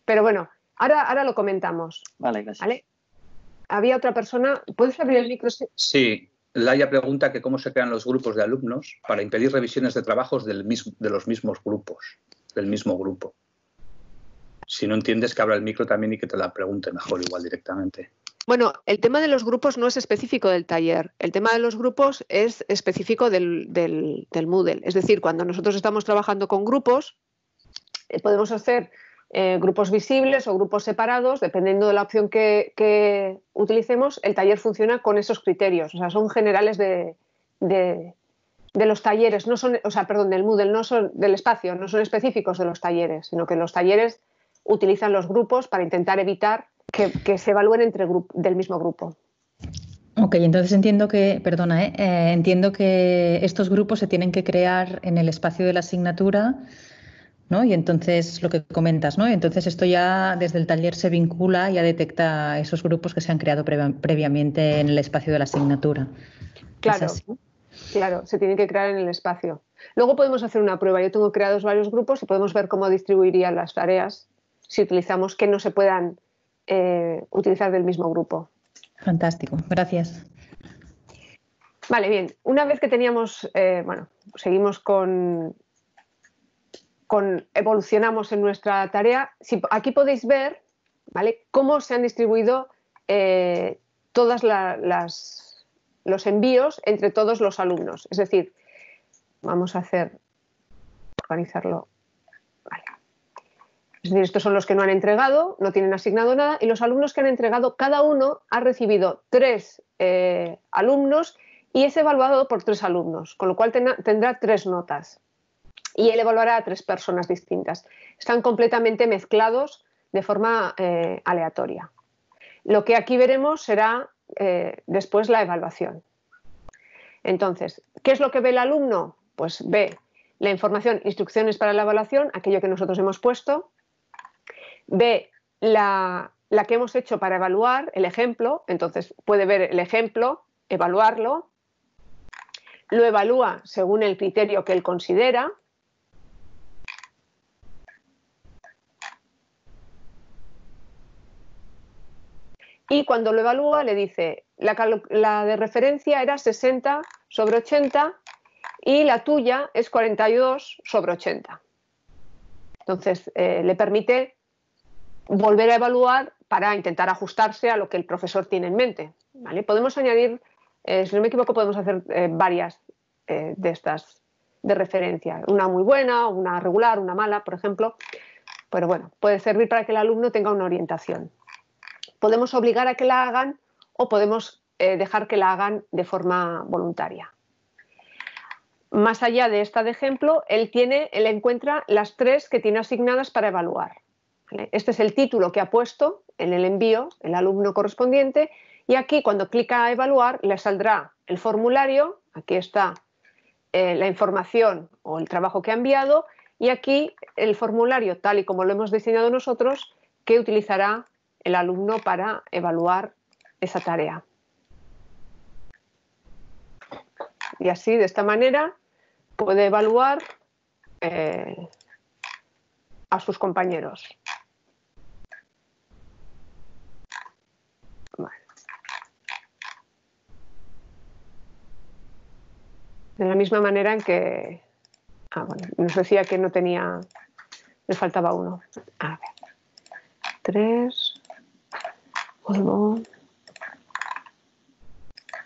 Pero bueno, ahora, ahora lo comentamos. Vale, gracias. ¿Vale? Había otra persona. ¿Puedes abrir el micro? Sí. Laia pregunta que cómo se crean los grupos de alumnos para impedir revisiones de trabajos del mismo, de los mismos grupos, del mismo grupo. Si no entiendes, que abra el micro también y que te la pregunte mejor igual directamente. Bueno, el tema de los grupos no es específico del taller. El tema de los grupos es específico del, del, del Moodle. Es decir, cuando nosotros estamos trabajando con grupos, eh, podemos hacer... Eh, grupos visibles o grupos separados, dependiendo de la opción que, que utilicemos, el taller funciona con esos criterios, o sea, son generales de, de, de los talleres, no son, o sea, perdón, del Moodle, no son del espacio, no son específicos de los talleres, sino que los talleres utilizan los grupos para intentar evitar que, que se evalúen entre grup- del mismo grupo. Ok, entonces entiendo que, perdona, ¿eh? Eh, entiendo que estos grupos se tienen que crear en el espacio de la asignatura, ¿no? Y entonces lo que comentas, ¿no? Entonces esto ya desde el taller se vincula, ya detecta esos grupos que se han creado prev- previamente en el espacio de la asignatura. Claro, claro, se tienen que crear en el espacio. Luego podemos hacer una prueba. Yo tengo creados varios grupos y podemos ver cómo distribuirían las tareas si utilizamos que no se puedan eh, utilizar del mismo grupo. Fantástico, gracias. Vale, bien. Una vez que teníamos, eh, bueno, seguimos con... Con, evolucionamos en nuestra tarea. Si, aquí podéis ver, ¿vale?, cómo se han distribuido eh, todas la, las, los envíos entre todos los alumnos. Es decir, vamos a hacer, organizarlo. Vale. Es decir, estos son los que no han entregado, no tienen asignado nada, y los alumnos que han entregado, cada uno ha recibido tres eh, alumnos y es evaluado por tres alumnos, con lo cual ten, tendrá tres notas. Y él evaluará a tres personas distintas. Están completamente mezclados de forma eh, aleatoria. Lo que aquí veremos será eh, después la evaluación. Entonces, ¿qué es lo que ve el alumno? Pues ve la información, instrucciones para la evaluación, aquello que nosotros hemos puesto. Ve la, la que hemos hecho para evaluar, el ejemplo. Entonces, puede ver el ejemplo, evaluarlo. Lo evalúa según el criterio que él considera. Y cuando lo evalúa le dice, la, la de referencia era sesenta sobre ochenta y la tuya es cuarenta y dos sobre ochenta. Entonces, eh, le permite volver a evaluar para intentar ajustarse a lo que el profesor tiene en mente, ¿vale? Podemos añadir, eh, si no me equivoco, podemos hacer eh, varias eh, de estas de referencia. Una muy buena, una regular, una mala, por ejemplo. Pero bueno, puede servir para que el alumno tenga una orientación. Podemos obligar a que la hagan o podemos eh, dejar que la hagan de forma voluntaria. Más allá de esta de ejemplo, él, tiene, él encuentra las tres que tiene asignadas para evaluar, ¿vale? Este es el título que ha puesto en el envío el alumno correspondiente y aquí cuando clica a evaluar le saldrá el formulario, aquí está eh, la información o el trabajo que ha enviado y aquí el formulario tal y como lo hemos diseñado nosotros que utilizará el alumno para evaluar esa tarea. Y así, de esta manera, puede evaluar eh, a sus compañeros. Vale. De la misma manera en que... Ah, bueno, nos decía que no tenía... Le faltaba uno. A ver. Tres... Vale.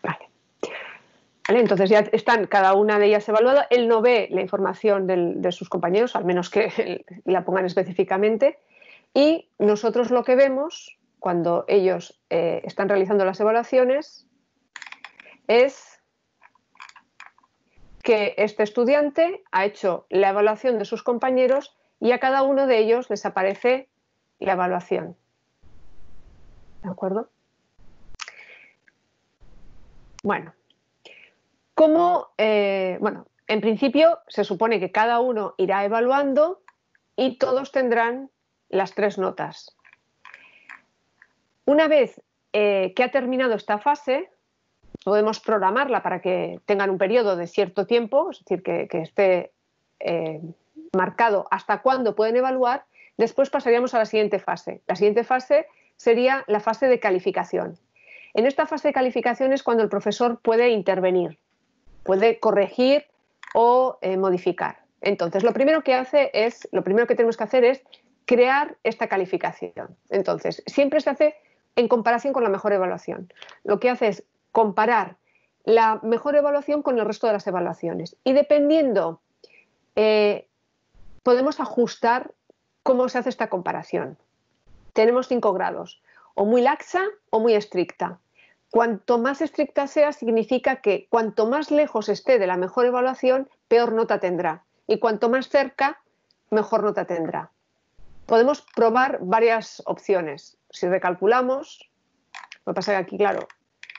Vale, entonces ya están cada una de ellas evaluadas. Él no ve la información del, de sus compañeros, al menos que la pongan específicamente. Y nosotros lo que vemos cuando ellos eh, están realizando las evaluaciones es que este estudiante ha hecho la evaluación de sus compañeros y a cada uno de ellos les aparece la evaluación. ¿De acuerdo? Bueno, como, eh, bueno, en principio se supone que cada uno irá evaluando y todos tendrán las tres notas. Una vez eh, que ha terminado esta fase, podemos programarla para que tengan un periodo de cierto tiempo, es decir, que, que esté eh, marcado hasta cuándo pueden evaluar. Después pasaríamos a la siguiente fase. La siguiente fase sería la fase de calificación. En esta fase de calificación es cuando el profesor puede intervenir, puede corregir o eh, modificar. Entonces, lo primero que hace es, lo primero que tenemos que hacer es crear esta calificación. Entonces, siempre se hace en comparación con la mejor evaluación. Lo que hace es comparar la mejor evaluación con el resto de las evaluaciones. Y dependiendo, eh, podemos ajustar cómo se hace esta comparación. Tenemos cinco grados, o muy laxa o muy estricta. Cuanto más estricta sea, significa que cuanto más lejos esté de la mejor evaluación, peor nota tendrá. Y cuanto más cerca, mejor nota tendrá. Podemos probar varias opciones. Si recalculamos, lo que pasa es que aquí, claro,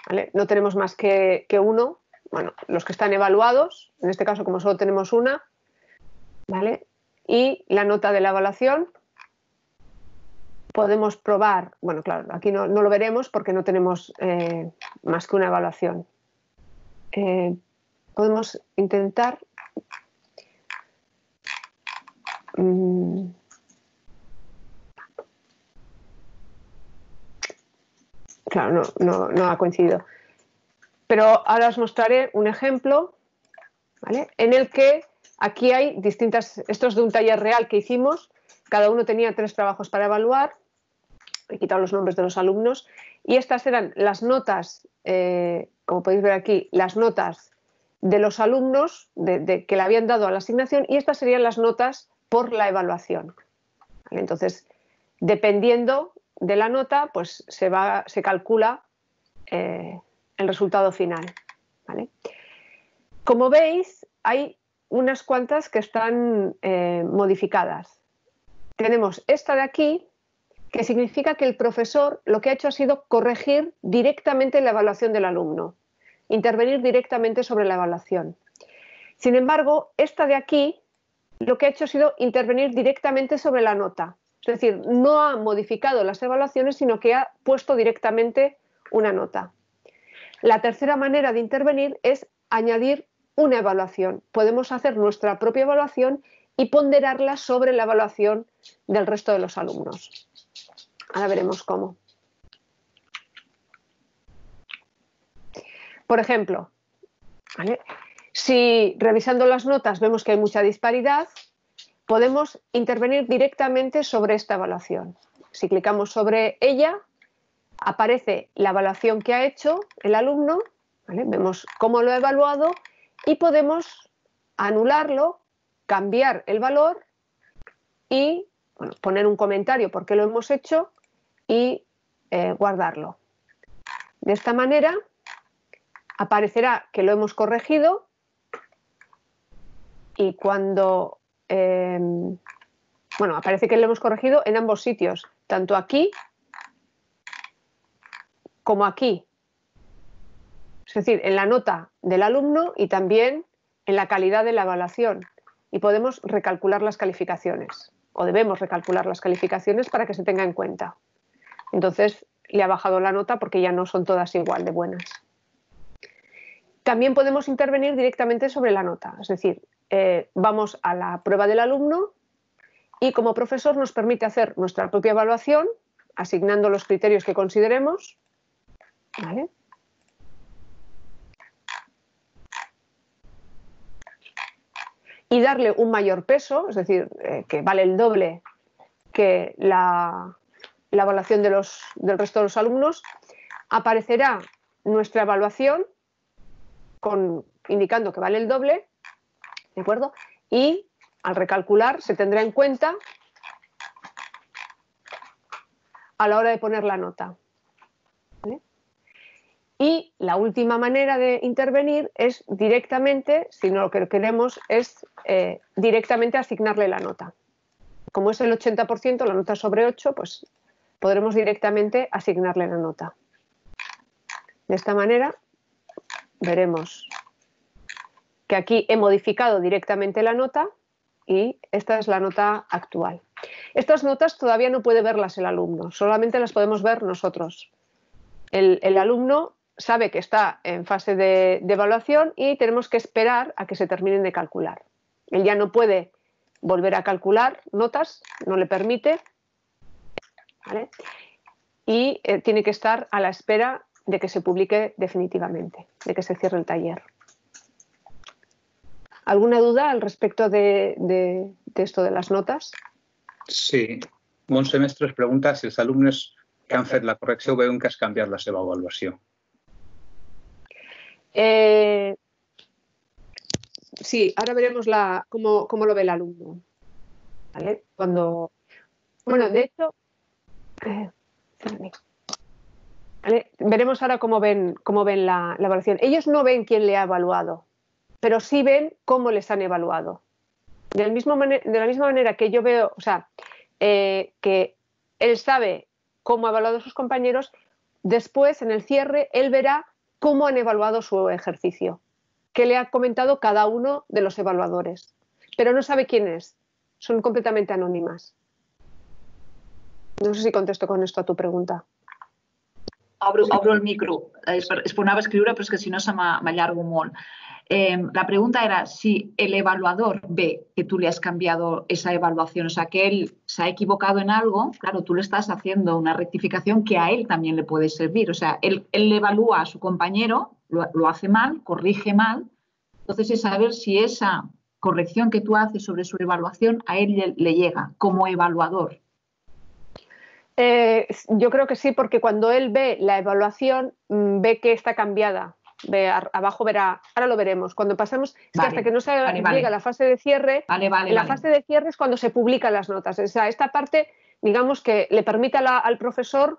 ¿vale?, no tenemos más que, que uno. Bueno, los que están evaluados, en este caso como solo tenemos una, ¿vale?, y la nota de la evaluación, podemos probar, bueno, claro, aquí no, no lo veremos porque no tenemos eh, más que una evaluación. Eh, podemos intentar mm, claro, no, no, no ha coincidido. Pero ahora os mostraré un ejemplo, ¿vale?, en el que aquí hay distintas... Esto es de un taller real que hicimos. Cada uno tenía tres trabajos para evaluar. He quitado los nombres de los alumnos. Y estas eran las notas, eh, como podéis ver aquí, las notas de los alumnos de, de, que le habían dado a la asignación. Y estas serían las notas por la evaluación. ¿Vale? Entonces, dependiendo de la nota, pues se, va, se calcula... Eh, el resultado final, ¿vale? Como veis, hay unas cuantas que están eh, modificadas. Tenemos esta de aquí, que significa que el profesor lo que ha hecho ha sido corregir directamente la evaluación del alumno, intervenir directamente sobre la evaluación. Sin embargo, esta de aquí lo que ha hecho ha sido intervenir directamente sobre la nota. Es decir, no ha modificado las evaluaciones, sino que ha puesto directamente una nota. La tercera manera de intervenir es añadir una evaluación. Podemos hacer nuestra propia evaluación y ponderarla sobre la evaluación del resto de los alumnos. Ahora veremos cómo. Por ejemplo, ¿vale?, si revisando las notas vemos que hay mucha disparidad, podemos intervenir directamente sobre esta evaluación. Si clicamos sobre ella, aparece la evaluación que ha hecho el alumno, ¿vale?, vemos cómo lo ha evaluado y podemos anularlo, cambiar el valor y, bueno, poner un comentario por qué lo hemos hecho y eh, guardarlo. De esta manera aparecerá que lo hemos corregido y cuando, eh, bueno, aparece que lo hemos corregido en ambos sitios, tanto aquí como aquí, es decir, en la nota del alumno y también en la calidad de la evaluación, y podemos recalcular las calificaciones, o debemos recalcular las calificaciones para que se tenga en cuenta. Entonces le ha bajado la nota porque ya no son todas igual de buenas. También podemos intervenir directamente sobre la nota, es decir, eh, vamos a la prueba del alumno y como profesor nos permite hacer nuestra propia evaluación, asignando los criterios que consideremos, ¿vale? Y darle un mayor peso, es decir, eh, que vale el doble que la, la evaluación de los, del resto de los alumnos. Aparecerá nuestra evaluación con, indicando que vale el doble, ¿de acuerdo? Y al recalcular se tendrá en cuenta a la hora de poner la nota. Y la última manera de intervenir es directamente, si no lo que queremos es eh, directamente asignarle la nota. Como es el ochenta por ciento, la nota sobre ocho, pues podremos directamente asignarle la nota. De esta manera veremos que aquí he modificado directamente la nota y esta es la nota actual. Estas notas todavía no puede verlas el alumno, solamente las podemos ver nosotros. El, el alumno sabe que está en fase de, de evaluación y tenemos que esperar a que se terminen de calcular. Él ya no puede volver a calcular notas, no le permite, ¿vale?, y eh, tiene que estar a la espera de que se publique definitivamente, de que se cierre el taller. ¿Alguna duda al respecto de, de, de esto de las notas? Sí. Montsemestres pregunta si los alumnos que han fet la correcció veuen que has canviat la seva evaluació. Eh, sí, ahora veremos la, cómo, cómo lo ve el alumno, ¿vale? Cuando, bueno, de hecho, eh, ¿Vale? Veremos ahora cómo ven, cómo ven la, la evaluación. Ellos no ven quién le ha evaluado, pero sí ven cómo les han evaluado. De la misma, man- de la misma manera que yo veo, o sea, eh, que él sabe cómo ha evaluado a sus compañeros, después, en el cierre, él verá cómo han evaluado su ejercicio, qué le ha comentado cada uno de los evaluadores, pero no sabe quién es, son completamente anónimas. No sé si contesto con esto a tu pregunta. Obro, obro el micro. Es, es ponava a escriure, però és que si no se m'allargo molt. Eh, la pregunta era si el evaluador ve que tú le has cambiado esa evaluación, o sea, que él se ha equivocado en algo, claro, tú le estás haciendo una rectificación que a él también le puede servir. O sea, él, él evalúa a su compañero, lo, lo hace mal, corrige mal. Entonces, es saber si esa corrección que tú haces sobre su evaluación a él le, le llega como evaluador. Eh, yo creo que sí, porque cuando él ve la evaluación, ve que está cambiada. Ve, abajo verá, ahora lo veremos. Cuando pasamos, es vale, que hasta que no se vale, llega vale. la fase de cierre, vale, vale, la vale. fase de cierre es cuando se publican las notas. O sea, esta parte, digamos que le permite la, al profesor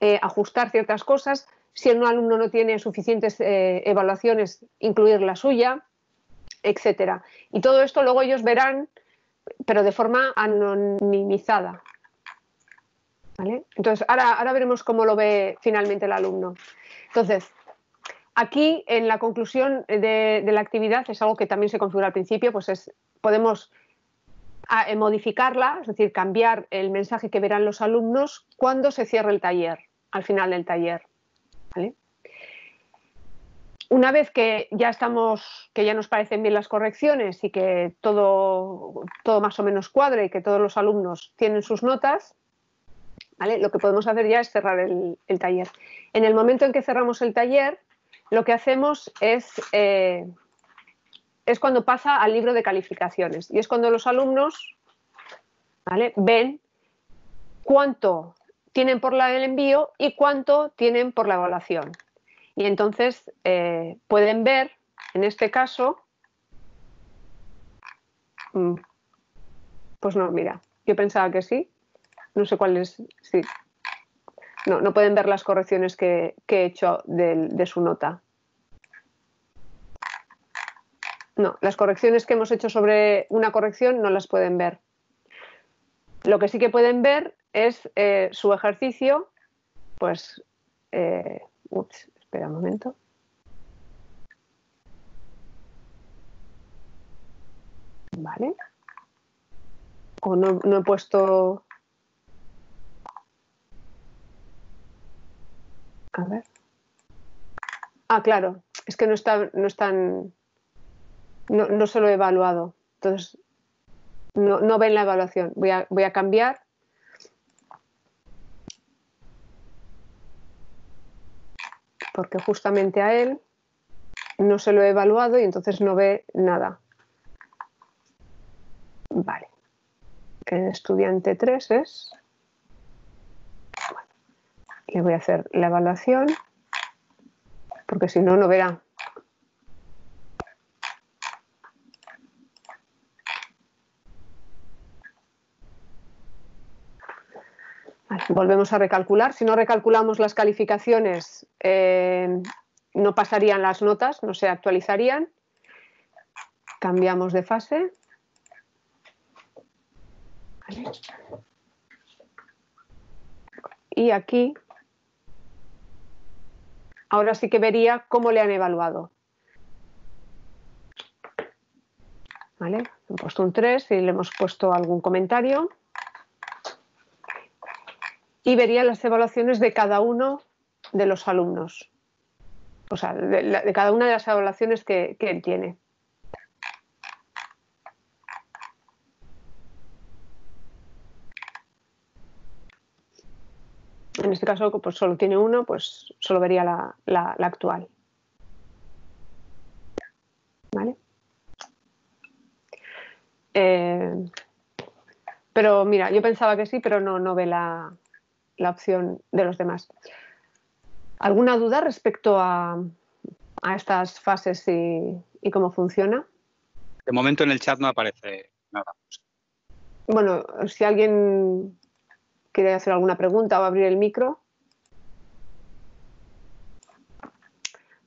eh, ajustar ciertas cosas. Si un alumno no tiene suficientes eh, evaluaciones, incluir la suya, etcétera. Y todo esto luego ellos verán, pero de forma anonimizada. ¿Vale? Entonces, ahora, ahora veremos cómo lo ve finalmente el alumno. Entonces, aquí en la conclusión de, de la actividad es algo que también se configura al principio, pues es, podemos a, eh, modificarla, es decir, cambiar el mensaje que verán los alumnos cuando se cierre el taller, al final del taller. ¿Vale? Una vez que ya estamos, que ya nos parecen bien las correcciones y que todo, todo más o menos cuadre y que todos los alumnos tienen sus notas, ¿vale? Lo que podemos hacer ya es cerrar el, el taller. En el momento en que cerramos el taller, lo que hacemos es, eh, es cuando pasa al libro de calificaciones. Y es cuando los alumnos, ¿vale?, ven cuánto tienen por la, el envío y cuánto tienen por la evaluación. Y entonces eh, pueden ver, en este caso, pues no, mira, yo pensaba que sí. No sé cuál es, sí. No, no pueden ver las correcciones que, que he hecho de, de su nota. No, las correcciones que hemos hecho sobre una corrección no las pueden ver. Lo que sí que pueden ver es eh, su ejercicio, pues... Eh, ups, espera un momento. Vale. O no, no he puesto... A ver. Ah, claro, es que no está, no están, no, no se lo he evaluado, entonces no, no ven la evaluación. Voy a, voy a cambiar. Porque justamente a él no se lo he evaluado y entonces no ve nada. Vale. El estudiante tres es... Le voy a hacer la evaluación, porque si no, no verá. Vale, volvemos a recalcular. Si no recalculamos las calificaciones, eh, no pasarían las notas, no se actualizarían. Cambiamos de fase. Vale. Y aquí... Ahora sí que vería cómo le han evaluado. ¿Vale? He puesto un tres y le hemos puesto algún comentario. Y vería las evaluaciones de cada uno de los alumnos. O sea, de, la, de cada una de las evaluaciones que, que él tiene. En este caso, pues solo tiene uno, pues solo vería la, la, la actual. ¿Vale? Eh, pero mira, yo pensaba que sí, pero no, no ve la, la opción de los demás. ¿Alguna duda respecto a, a estas fases y, y cómo funciona? De momento en el chat no aparece nada. Bueno, si alguien... ¿Quiere hacer alguna pregunta o abrir el micro?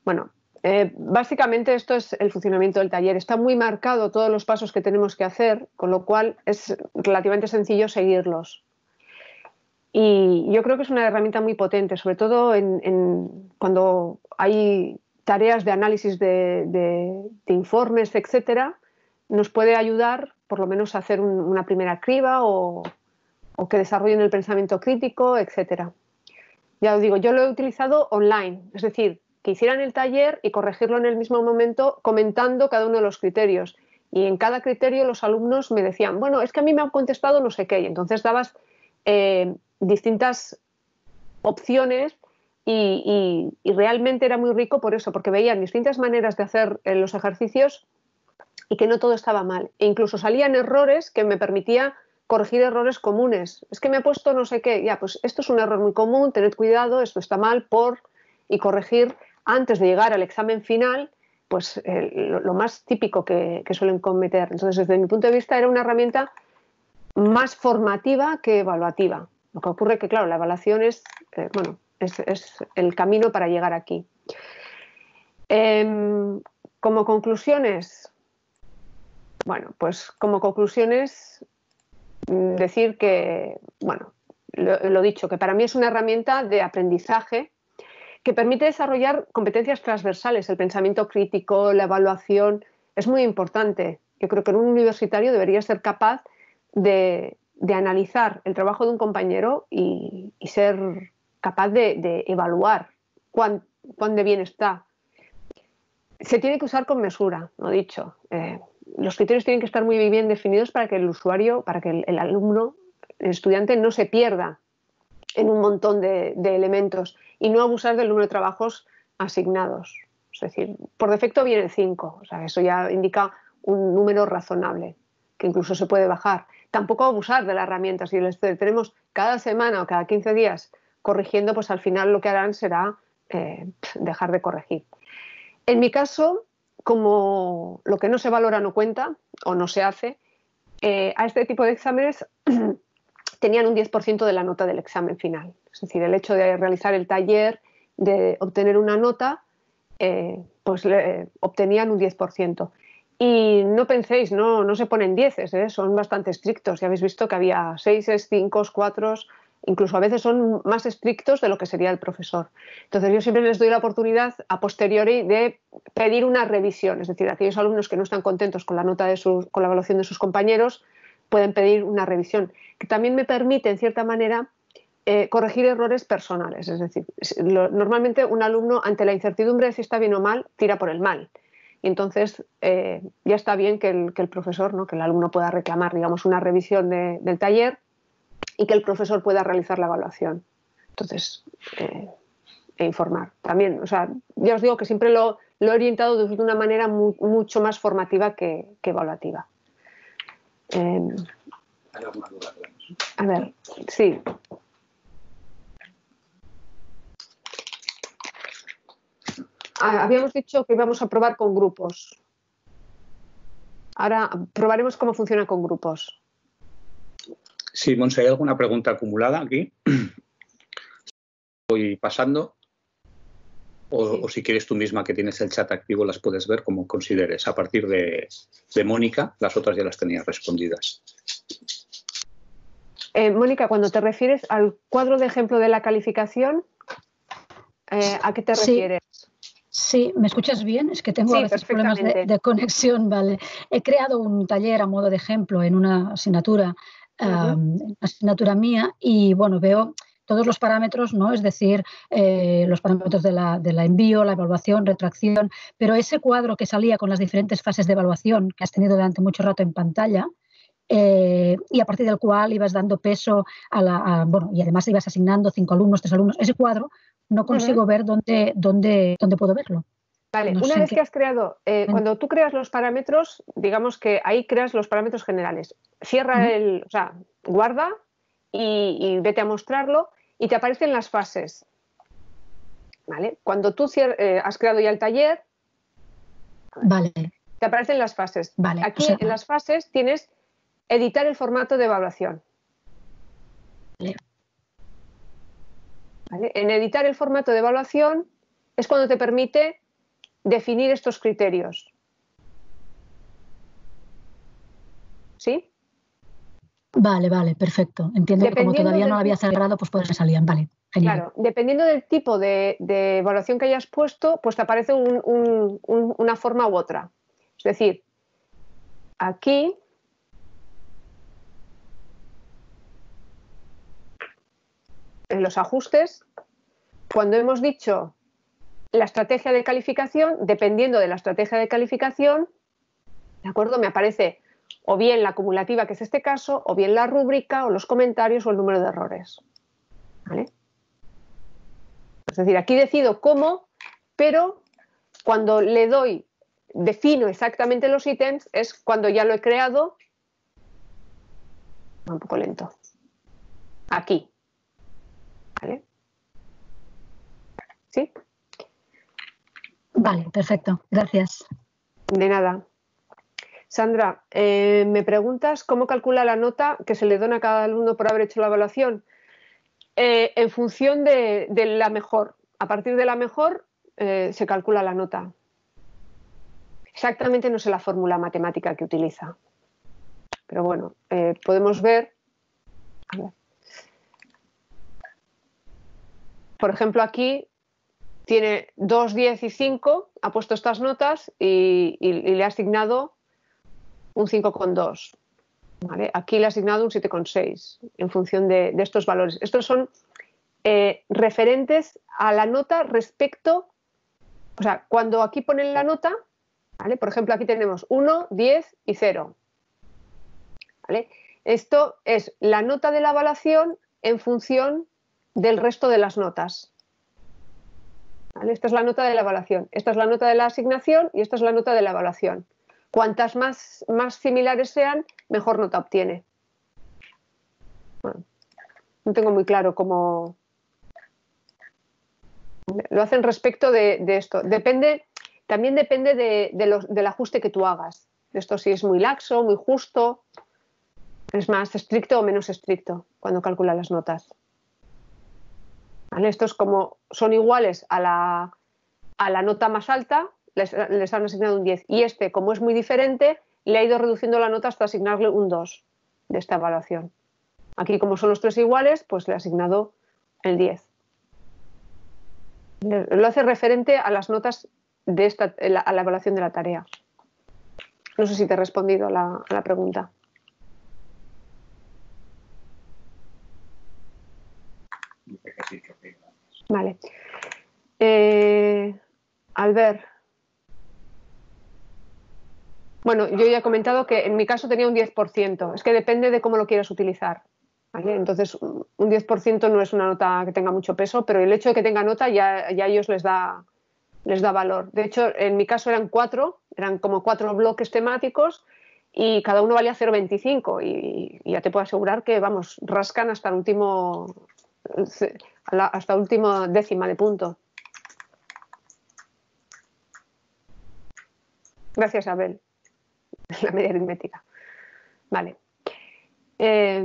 Bueno, eh, básicamente esto es el funcionamiento del taller. Está muy marcado todos los pasos que tenemos que hacer, con lo cual es relativamente sencillo seguirlos. Y yo creo que es una herramienta muy potente, sobre todo en, en cuando hay tareas de análisis de, de, de informes, etcétera, nos puede ayudar por lo menos a hacer un, una primera criba o, o que desarrollen el pensamiento crítico, etcétera. Ya os digo, yo lo he utilizado online, es decir, que hicieran el taller y corregirlo en el mismo momento comentando cada uno de los criterios. Y en cada criterio los alumnos me decían, bueno, es que a mí me han contestado no sé qué, y entonces dabas eh, distintas opciones y, y, y realmente era muy rico por eso, porque veían distintas maneras de hacer eh, los ejercicios y que no todo estaba mal. E incluso salían errores que me permitía corregir errores comunes. Es que me ha puesto no sé qué, ya, pues esto es un error muy común, tened cuidado, esto está mal, por... y corregir antes de llegar al examen final, pues eh, lo, lo más típico que, que suelen cometer. Entonces, desde mi punto de vista, era una herramienta más formativa que evaluativa. Lo que ocurre que, claro, la evaluación es, eh, bueno, es, es el camino para llegar aquí. Eh, como conclusiones... Bueno, pues como conclusiones decir que, bueno, lo, lo dicho, que para mí es una herramienta de aprendizaje que permite desarrollar competencias transversales, el pensamiento crítico, la evaluación, es muy importante. Yo creo que un universitario debería ser capaz de, de analizar el trabajo de un compañero y, y ser capaz de, de evaluar cuán, cuán de bien está. Se tiene que usar con mesura, lo dicho. Eh, Los criterios tienen que estar muy bien definidos para que el usuario, para que el, el alumno, el estudiante, no se pierda en un montón de, de elementos y no abusar del número de trabajos asignados. Es decir, por defecto viene cinco, o sea, eso ya indica un número razonable, que incluso se puede bajar. Tampoco abusar de la herramienta, si les tenemos cada semana o cada quince días corrigiendo, pues al final lo que harán será eh, dejar de corregir. En mi caso... Como lo que no se valora no cuenta o no se hace, eh, a este tipo de exámenes tenían un diez por ciento de la nota del examen final. Es decir, el hecho de realizar el taller, de obtener una nota, eh, pues eh, obtenían un diez por ciento. Y no penséis, no, no se ponen dieces, ¿eh? Son bastante estrictos. Ya habéis visto que había seises, cincos, cuatros, incluso a veces son más estrictos de lo que sería el profesor. Entonces yo siempre les doy la oportunidad a posteriori de pedir una revisión, es decir, aquellos alumnos que no están contentos con la nota de sus, con la evaluación de sus compañeros pueden pedir una revisión, que también me permite en cierta manera eh, corregir errores personales, es decir, lo, normalmente un alumno ante la incertidumbre de si está bien o mal, tira por el mal. Y entonces eh, ya está bien que el, que el profesor, ¿no? que el alumno pueda reclamar, digamos, una revisión de, del taller y que el profesor pueda realizar la evaluación. Entonces, eh, e informar. También, o sea, ya os digo que siempre lo, lo he orientado de una manera mu mucho más formativa que, que evaluativa. Eh, a ver, sí. Habíamos dicho que íbamos a probar con grupos. Ahora probaremos cómo funciona con grupos. Sí, Montse, ¿hay alguna pregunta acumulada aquí? Voy pasando. O, sí. o si quieres tú misma, que tienes el chat activo, las puedes ver como consideres. A partir de, de Mónica, las otras ya las tenías respondidas. Eh, Mónica, cuando te refieres al cuadro de ejemplo de la calificación, eh, ¿a qué te refieres? Sí. Sí, ¿me escuchas bien? Es que tengo sí, a veces problemas de, de conexión, vale. He creado un taller a modo de ejemplo en una asignatura Um, asignatura mía y bueno, veo todos los parámetros, ¿no? Es decir, eh, los parámetros de la, de la envío, la evaluación, retracción, pero ese cuadro que salía con las diferentes fases de evaluación que has tenido durante mucho rato en pantalla eh, y a partir del cual ibas dando peso a la, a, bueno, y además ibas asignando cinco alumnos, tres alumnos, ese cuadro no consigo uh-huh. ver dónde, dónde, dónde puedo verlo. Vale, no una vez que, que has creado, eh, cuando tú creas los parámetros, digamos que ahí creas los parámetros generales. Cierra uh-huh. el, o sea, guarda y, y vete a mostrarlo y te aparecen las fases. Vale, cuando tú eh, has creado ya el taller, vale, te aparecen las fases. Vale, aquí o sea, en las fases tienes editar el formato de evaluación. Vale. Vale, en editar el formato de evaluación es cuando te permite definir estos criterios. ¿Sí? Vale, vale, perfecto. Entiendo que como todavía del... no lo había cerrado, pues pues salían. Vale, genial. Claro, dependiendo del tipo de, de evaluación que hayas puesto, pues te aparece un, un, un, una forma u otra. Es decir, aquí... en los ajustes, cuando hemos dicho la estrategia de calificación, dependiendo de la estrategia de calificación, ¿de acuerdo? Me aparece o bien la acumulativa, que es este caso, o bien la rúbrica, o los comentarios, o el número de errores. ¿Vale? Es decir, aquí decido cómo, pero cuando le doy, defino exactamente los ítems, es cuando ya lo he creado. Un poco lento. Aquí. ¿Vale? ¿Sí? Vale, perfecto. Gracias. De nada. Sandra, eh, me preguntas cómo calcula la nota que se le dona a cada alumno por haber hecho la evaluación. Eh, en función de, de la mejor. A partir de la mejor eh, se calcula la nota. Exactamente no sé la fórmula matemática que utiliza. Pero bueno, eh, podemos ver... A ver. Por ejemplo, aquí tiene dos, diez y cinco, ha puesto estas notas y, y, y le ha asignado un cinco coma dos. ¿Vale? Aquí le ha asignado un siete coma seis en función de, de estos valores. Estos son eh, referentes a la nota respecto, o sea, cuando aquí ponen la nota, ¿vale? Por ejemplo, aquí tenemos uno, diez y cero. ¿Vale? Esto es la nota de la evaluación en función del resto de las notas. ¿Vale? Esta es la nota de la evaluación, esta es la nota de la asignación y esta es la nota de la evaluación. Cuantas más, más similares sean, mejor nota obtiene. Bueno, no tengo muy claro cómo... Lo hacen respecto de, de esto. Depende, también depende de, de los, del ajuste que tú hagas. Esto si es muy laxo, muy justo, es más estricto o menos estricto cuando calcula las notas. ¿Vale? Estos como son iguales a la, a la nota más alta, les, les han asignado un diez. Y este, como es muy diferente, le ha ido reduciendo la nota hasta asignarle un dos de esta evaluación. Aquí, como son los tres iguales, pues le ha asignado el diez. Lo hace referente a las notas de esta, a la evaluación de la tarea. No sé si te he respondido a la, a la pregunta. Vale. Eh, Albert. Bueno, yo ya he comentado que en mi caso tenía un diez por ciento. Es que depende de cómo lo quieras utilizar. ¿Vale? Entonces, un diez por ciento no es una nota que tenga mucho peso, pero el hecho de que tenga nota ya, ya a ellos les da, les da valor. De hecho, en mi caso eran cuatro, eran como cuatro bloques temáticos y cada uno valía cero coma veinticinco. Y, y ya te puedo asegurar que, vamos, rascan hasta el último... hasta última décima de punto. Gracias, Abel. La media aritmética. Vale. Eh,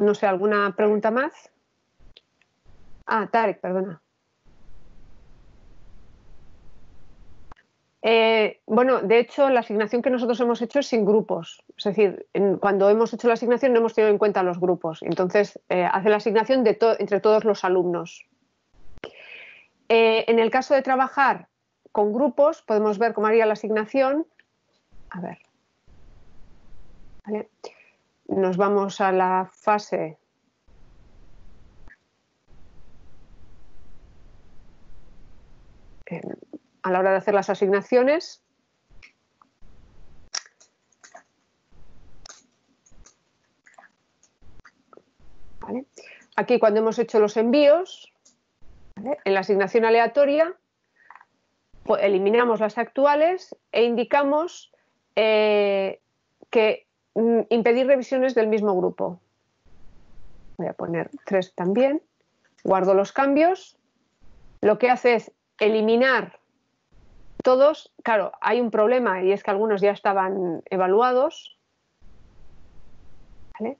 no sé, ¿alguna pregunta más? Ah, Tarek, perdona. Eh, bueno, de hecho, la asignación que nosotros hemos hecho es sin grupos. Es decir, en, cuando hemos hecho la asignación no hemos tenido en cuenta los grupos. Entonces, eh, hace la asignación de to- entre todos los alumnos. Eh, en el caso de trabajar con grupos, podemos ver cómo haría la asignación. A ver. Vale. Nos vamos a la fase... Eh, a la hora de hacer las asignaciones. ¿Vale? Aquí cuando hemos hecho los envíos, ¿vale? En la asignación aleatoria, pues eliminamos las actuales e indicamos eh, que impedir revisiones del mismo grupo. Voy a poner tres también. Guardo los cambios. Lo que hace es eliminar todos, claro, hay un problema y es que algunos ya estaban evaluados. ¿Vale?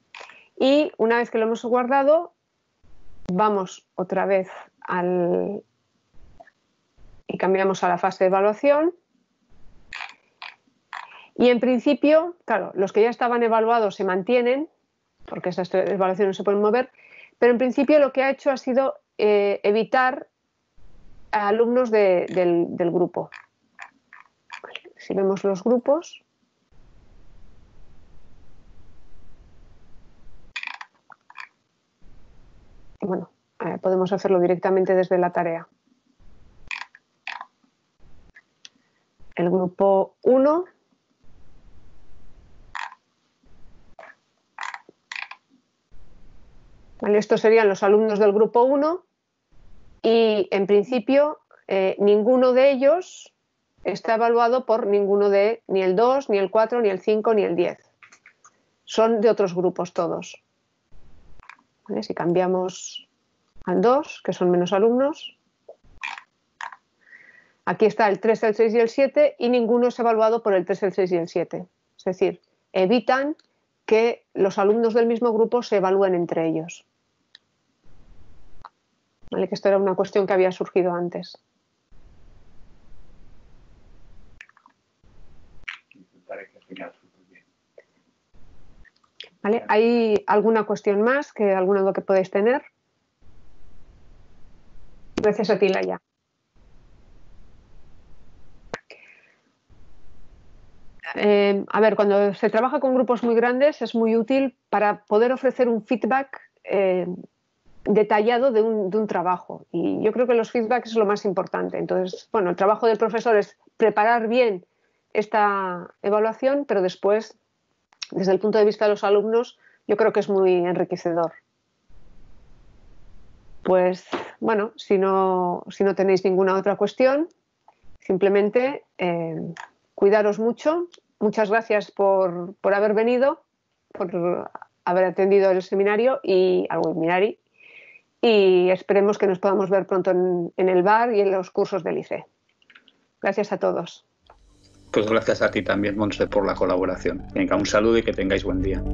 Y una vez que lo hemos guardado, vamos otra vez al y cambiamos a la fase de evaluación. Y en principio, claro, los que ya estaban evaluados se mantienen, porque esas evaluaciones se pueden mover, pero en principio lo que ha hecho ha sido eh, evitar a alumnos de, del, del grupo. Si vemos los grupos, bueno, eh, podemos hacerlo directamente desde la tarea. El grupo uno. Vale, estos serían los alumnos del grupo uno y, en principio, eh, ninguno de ellos está evaluado por ninguno de ni el dos, ni el cuatro, ni el cinco, ni el diez. Son de otros grupos todos. ¿Vale? Si cambiamos al dos, que son menos alumnos, aquí está el tres, el seis y el siete y ninguno es evaluado por el tres, el seis y el siete. Es decir, evitan que los alumnos del mismo grupo se evalúen entre ellos. Vale, que esto era una cuestión que había surgido antes. Vale, ¿hay alguna cuestión más? Que ¿alguna duda que podéis tener? Gracias a ti, Laia. Eh, a ver, cuando se trabaja con grupos muy grandes es muy útil para poder ofrecer un feedback eh, detallado de un, de un trabajo, y yo creo que los feedbacks es lo más importante. Entonces, bueno, el trabajo del profesor es preparar bien esta evaluación, pero después, desde el punto de vista de los alumnos, yo creo que es muy enriquecedor. Pues, bueno, si no, si no tenéis ninguna otra cuestión, simplemente eh, cuidaros mucho. Muchas gracias por, por haber venido, por haber atendido el seminario y al webinario, y esperemos que nos podamos ver pronto en, en el bar y en los cursos del I C E. Gracias a todos. Pues gracias a ti también, Montse, por la colaboración. Venga, un saludo y que tengáis buen día.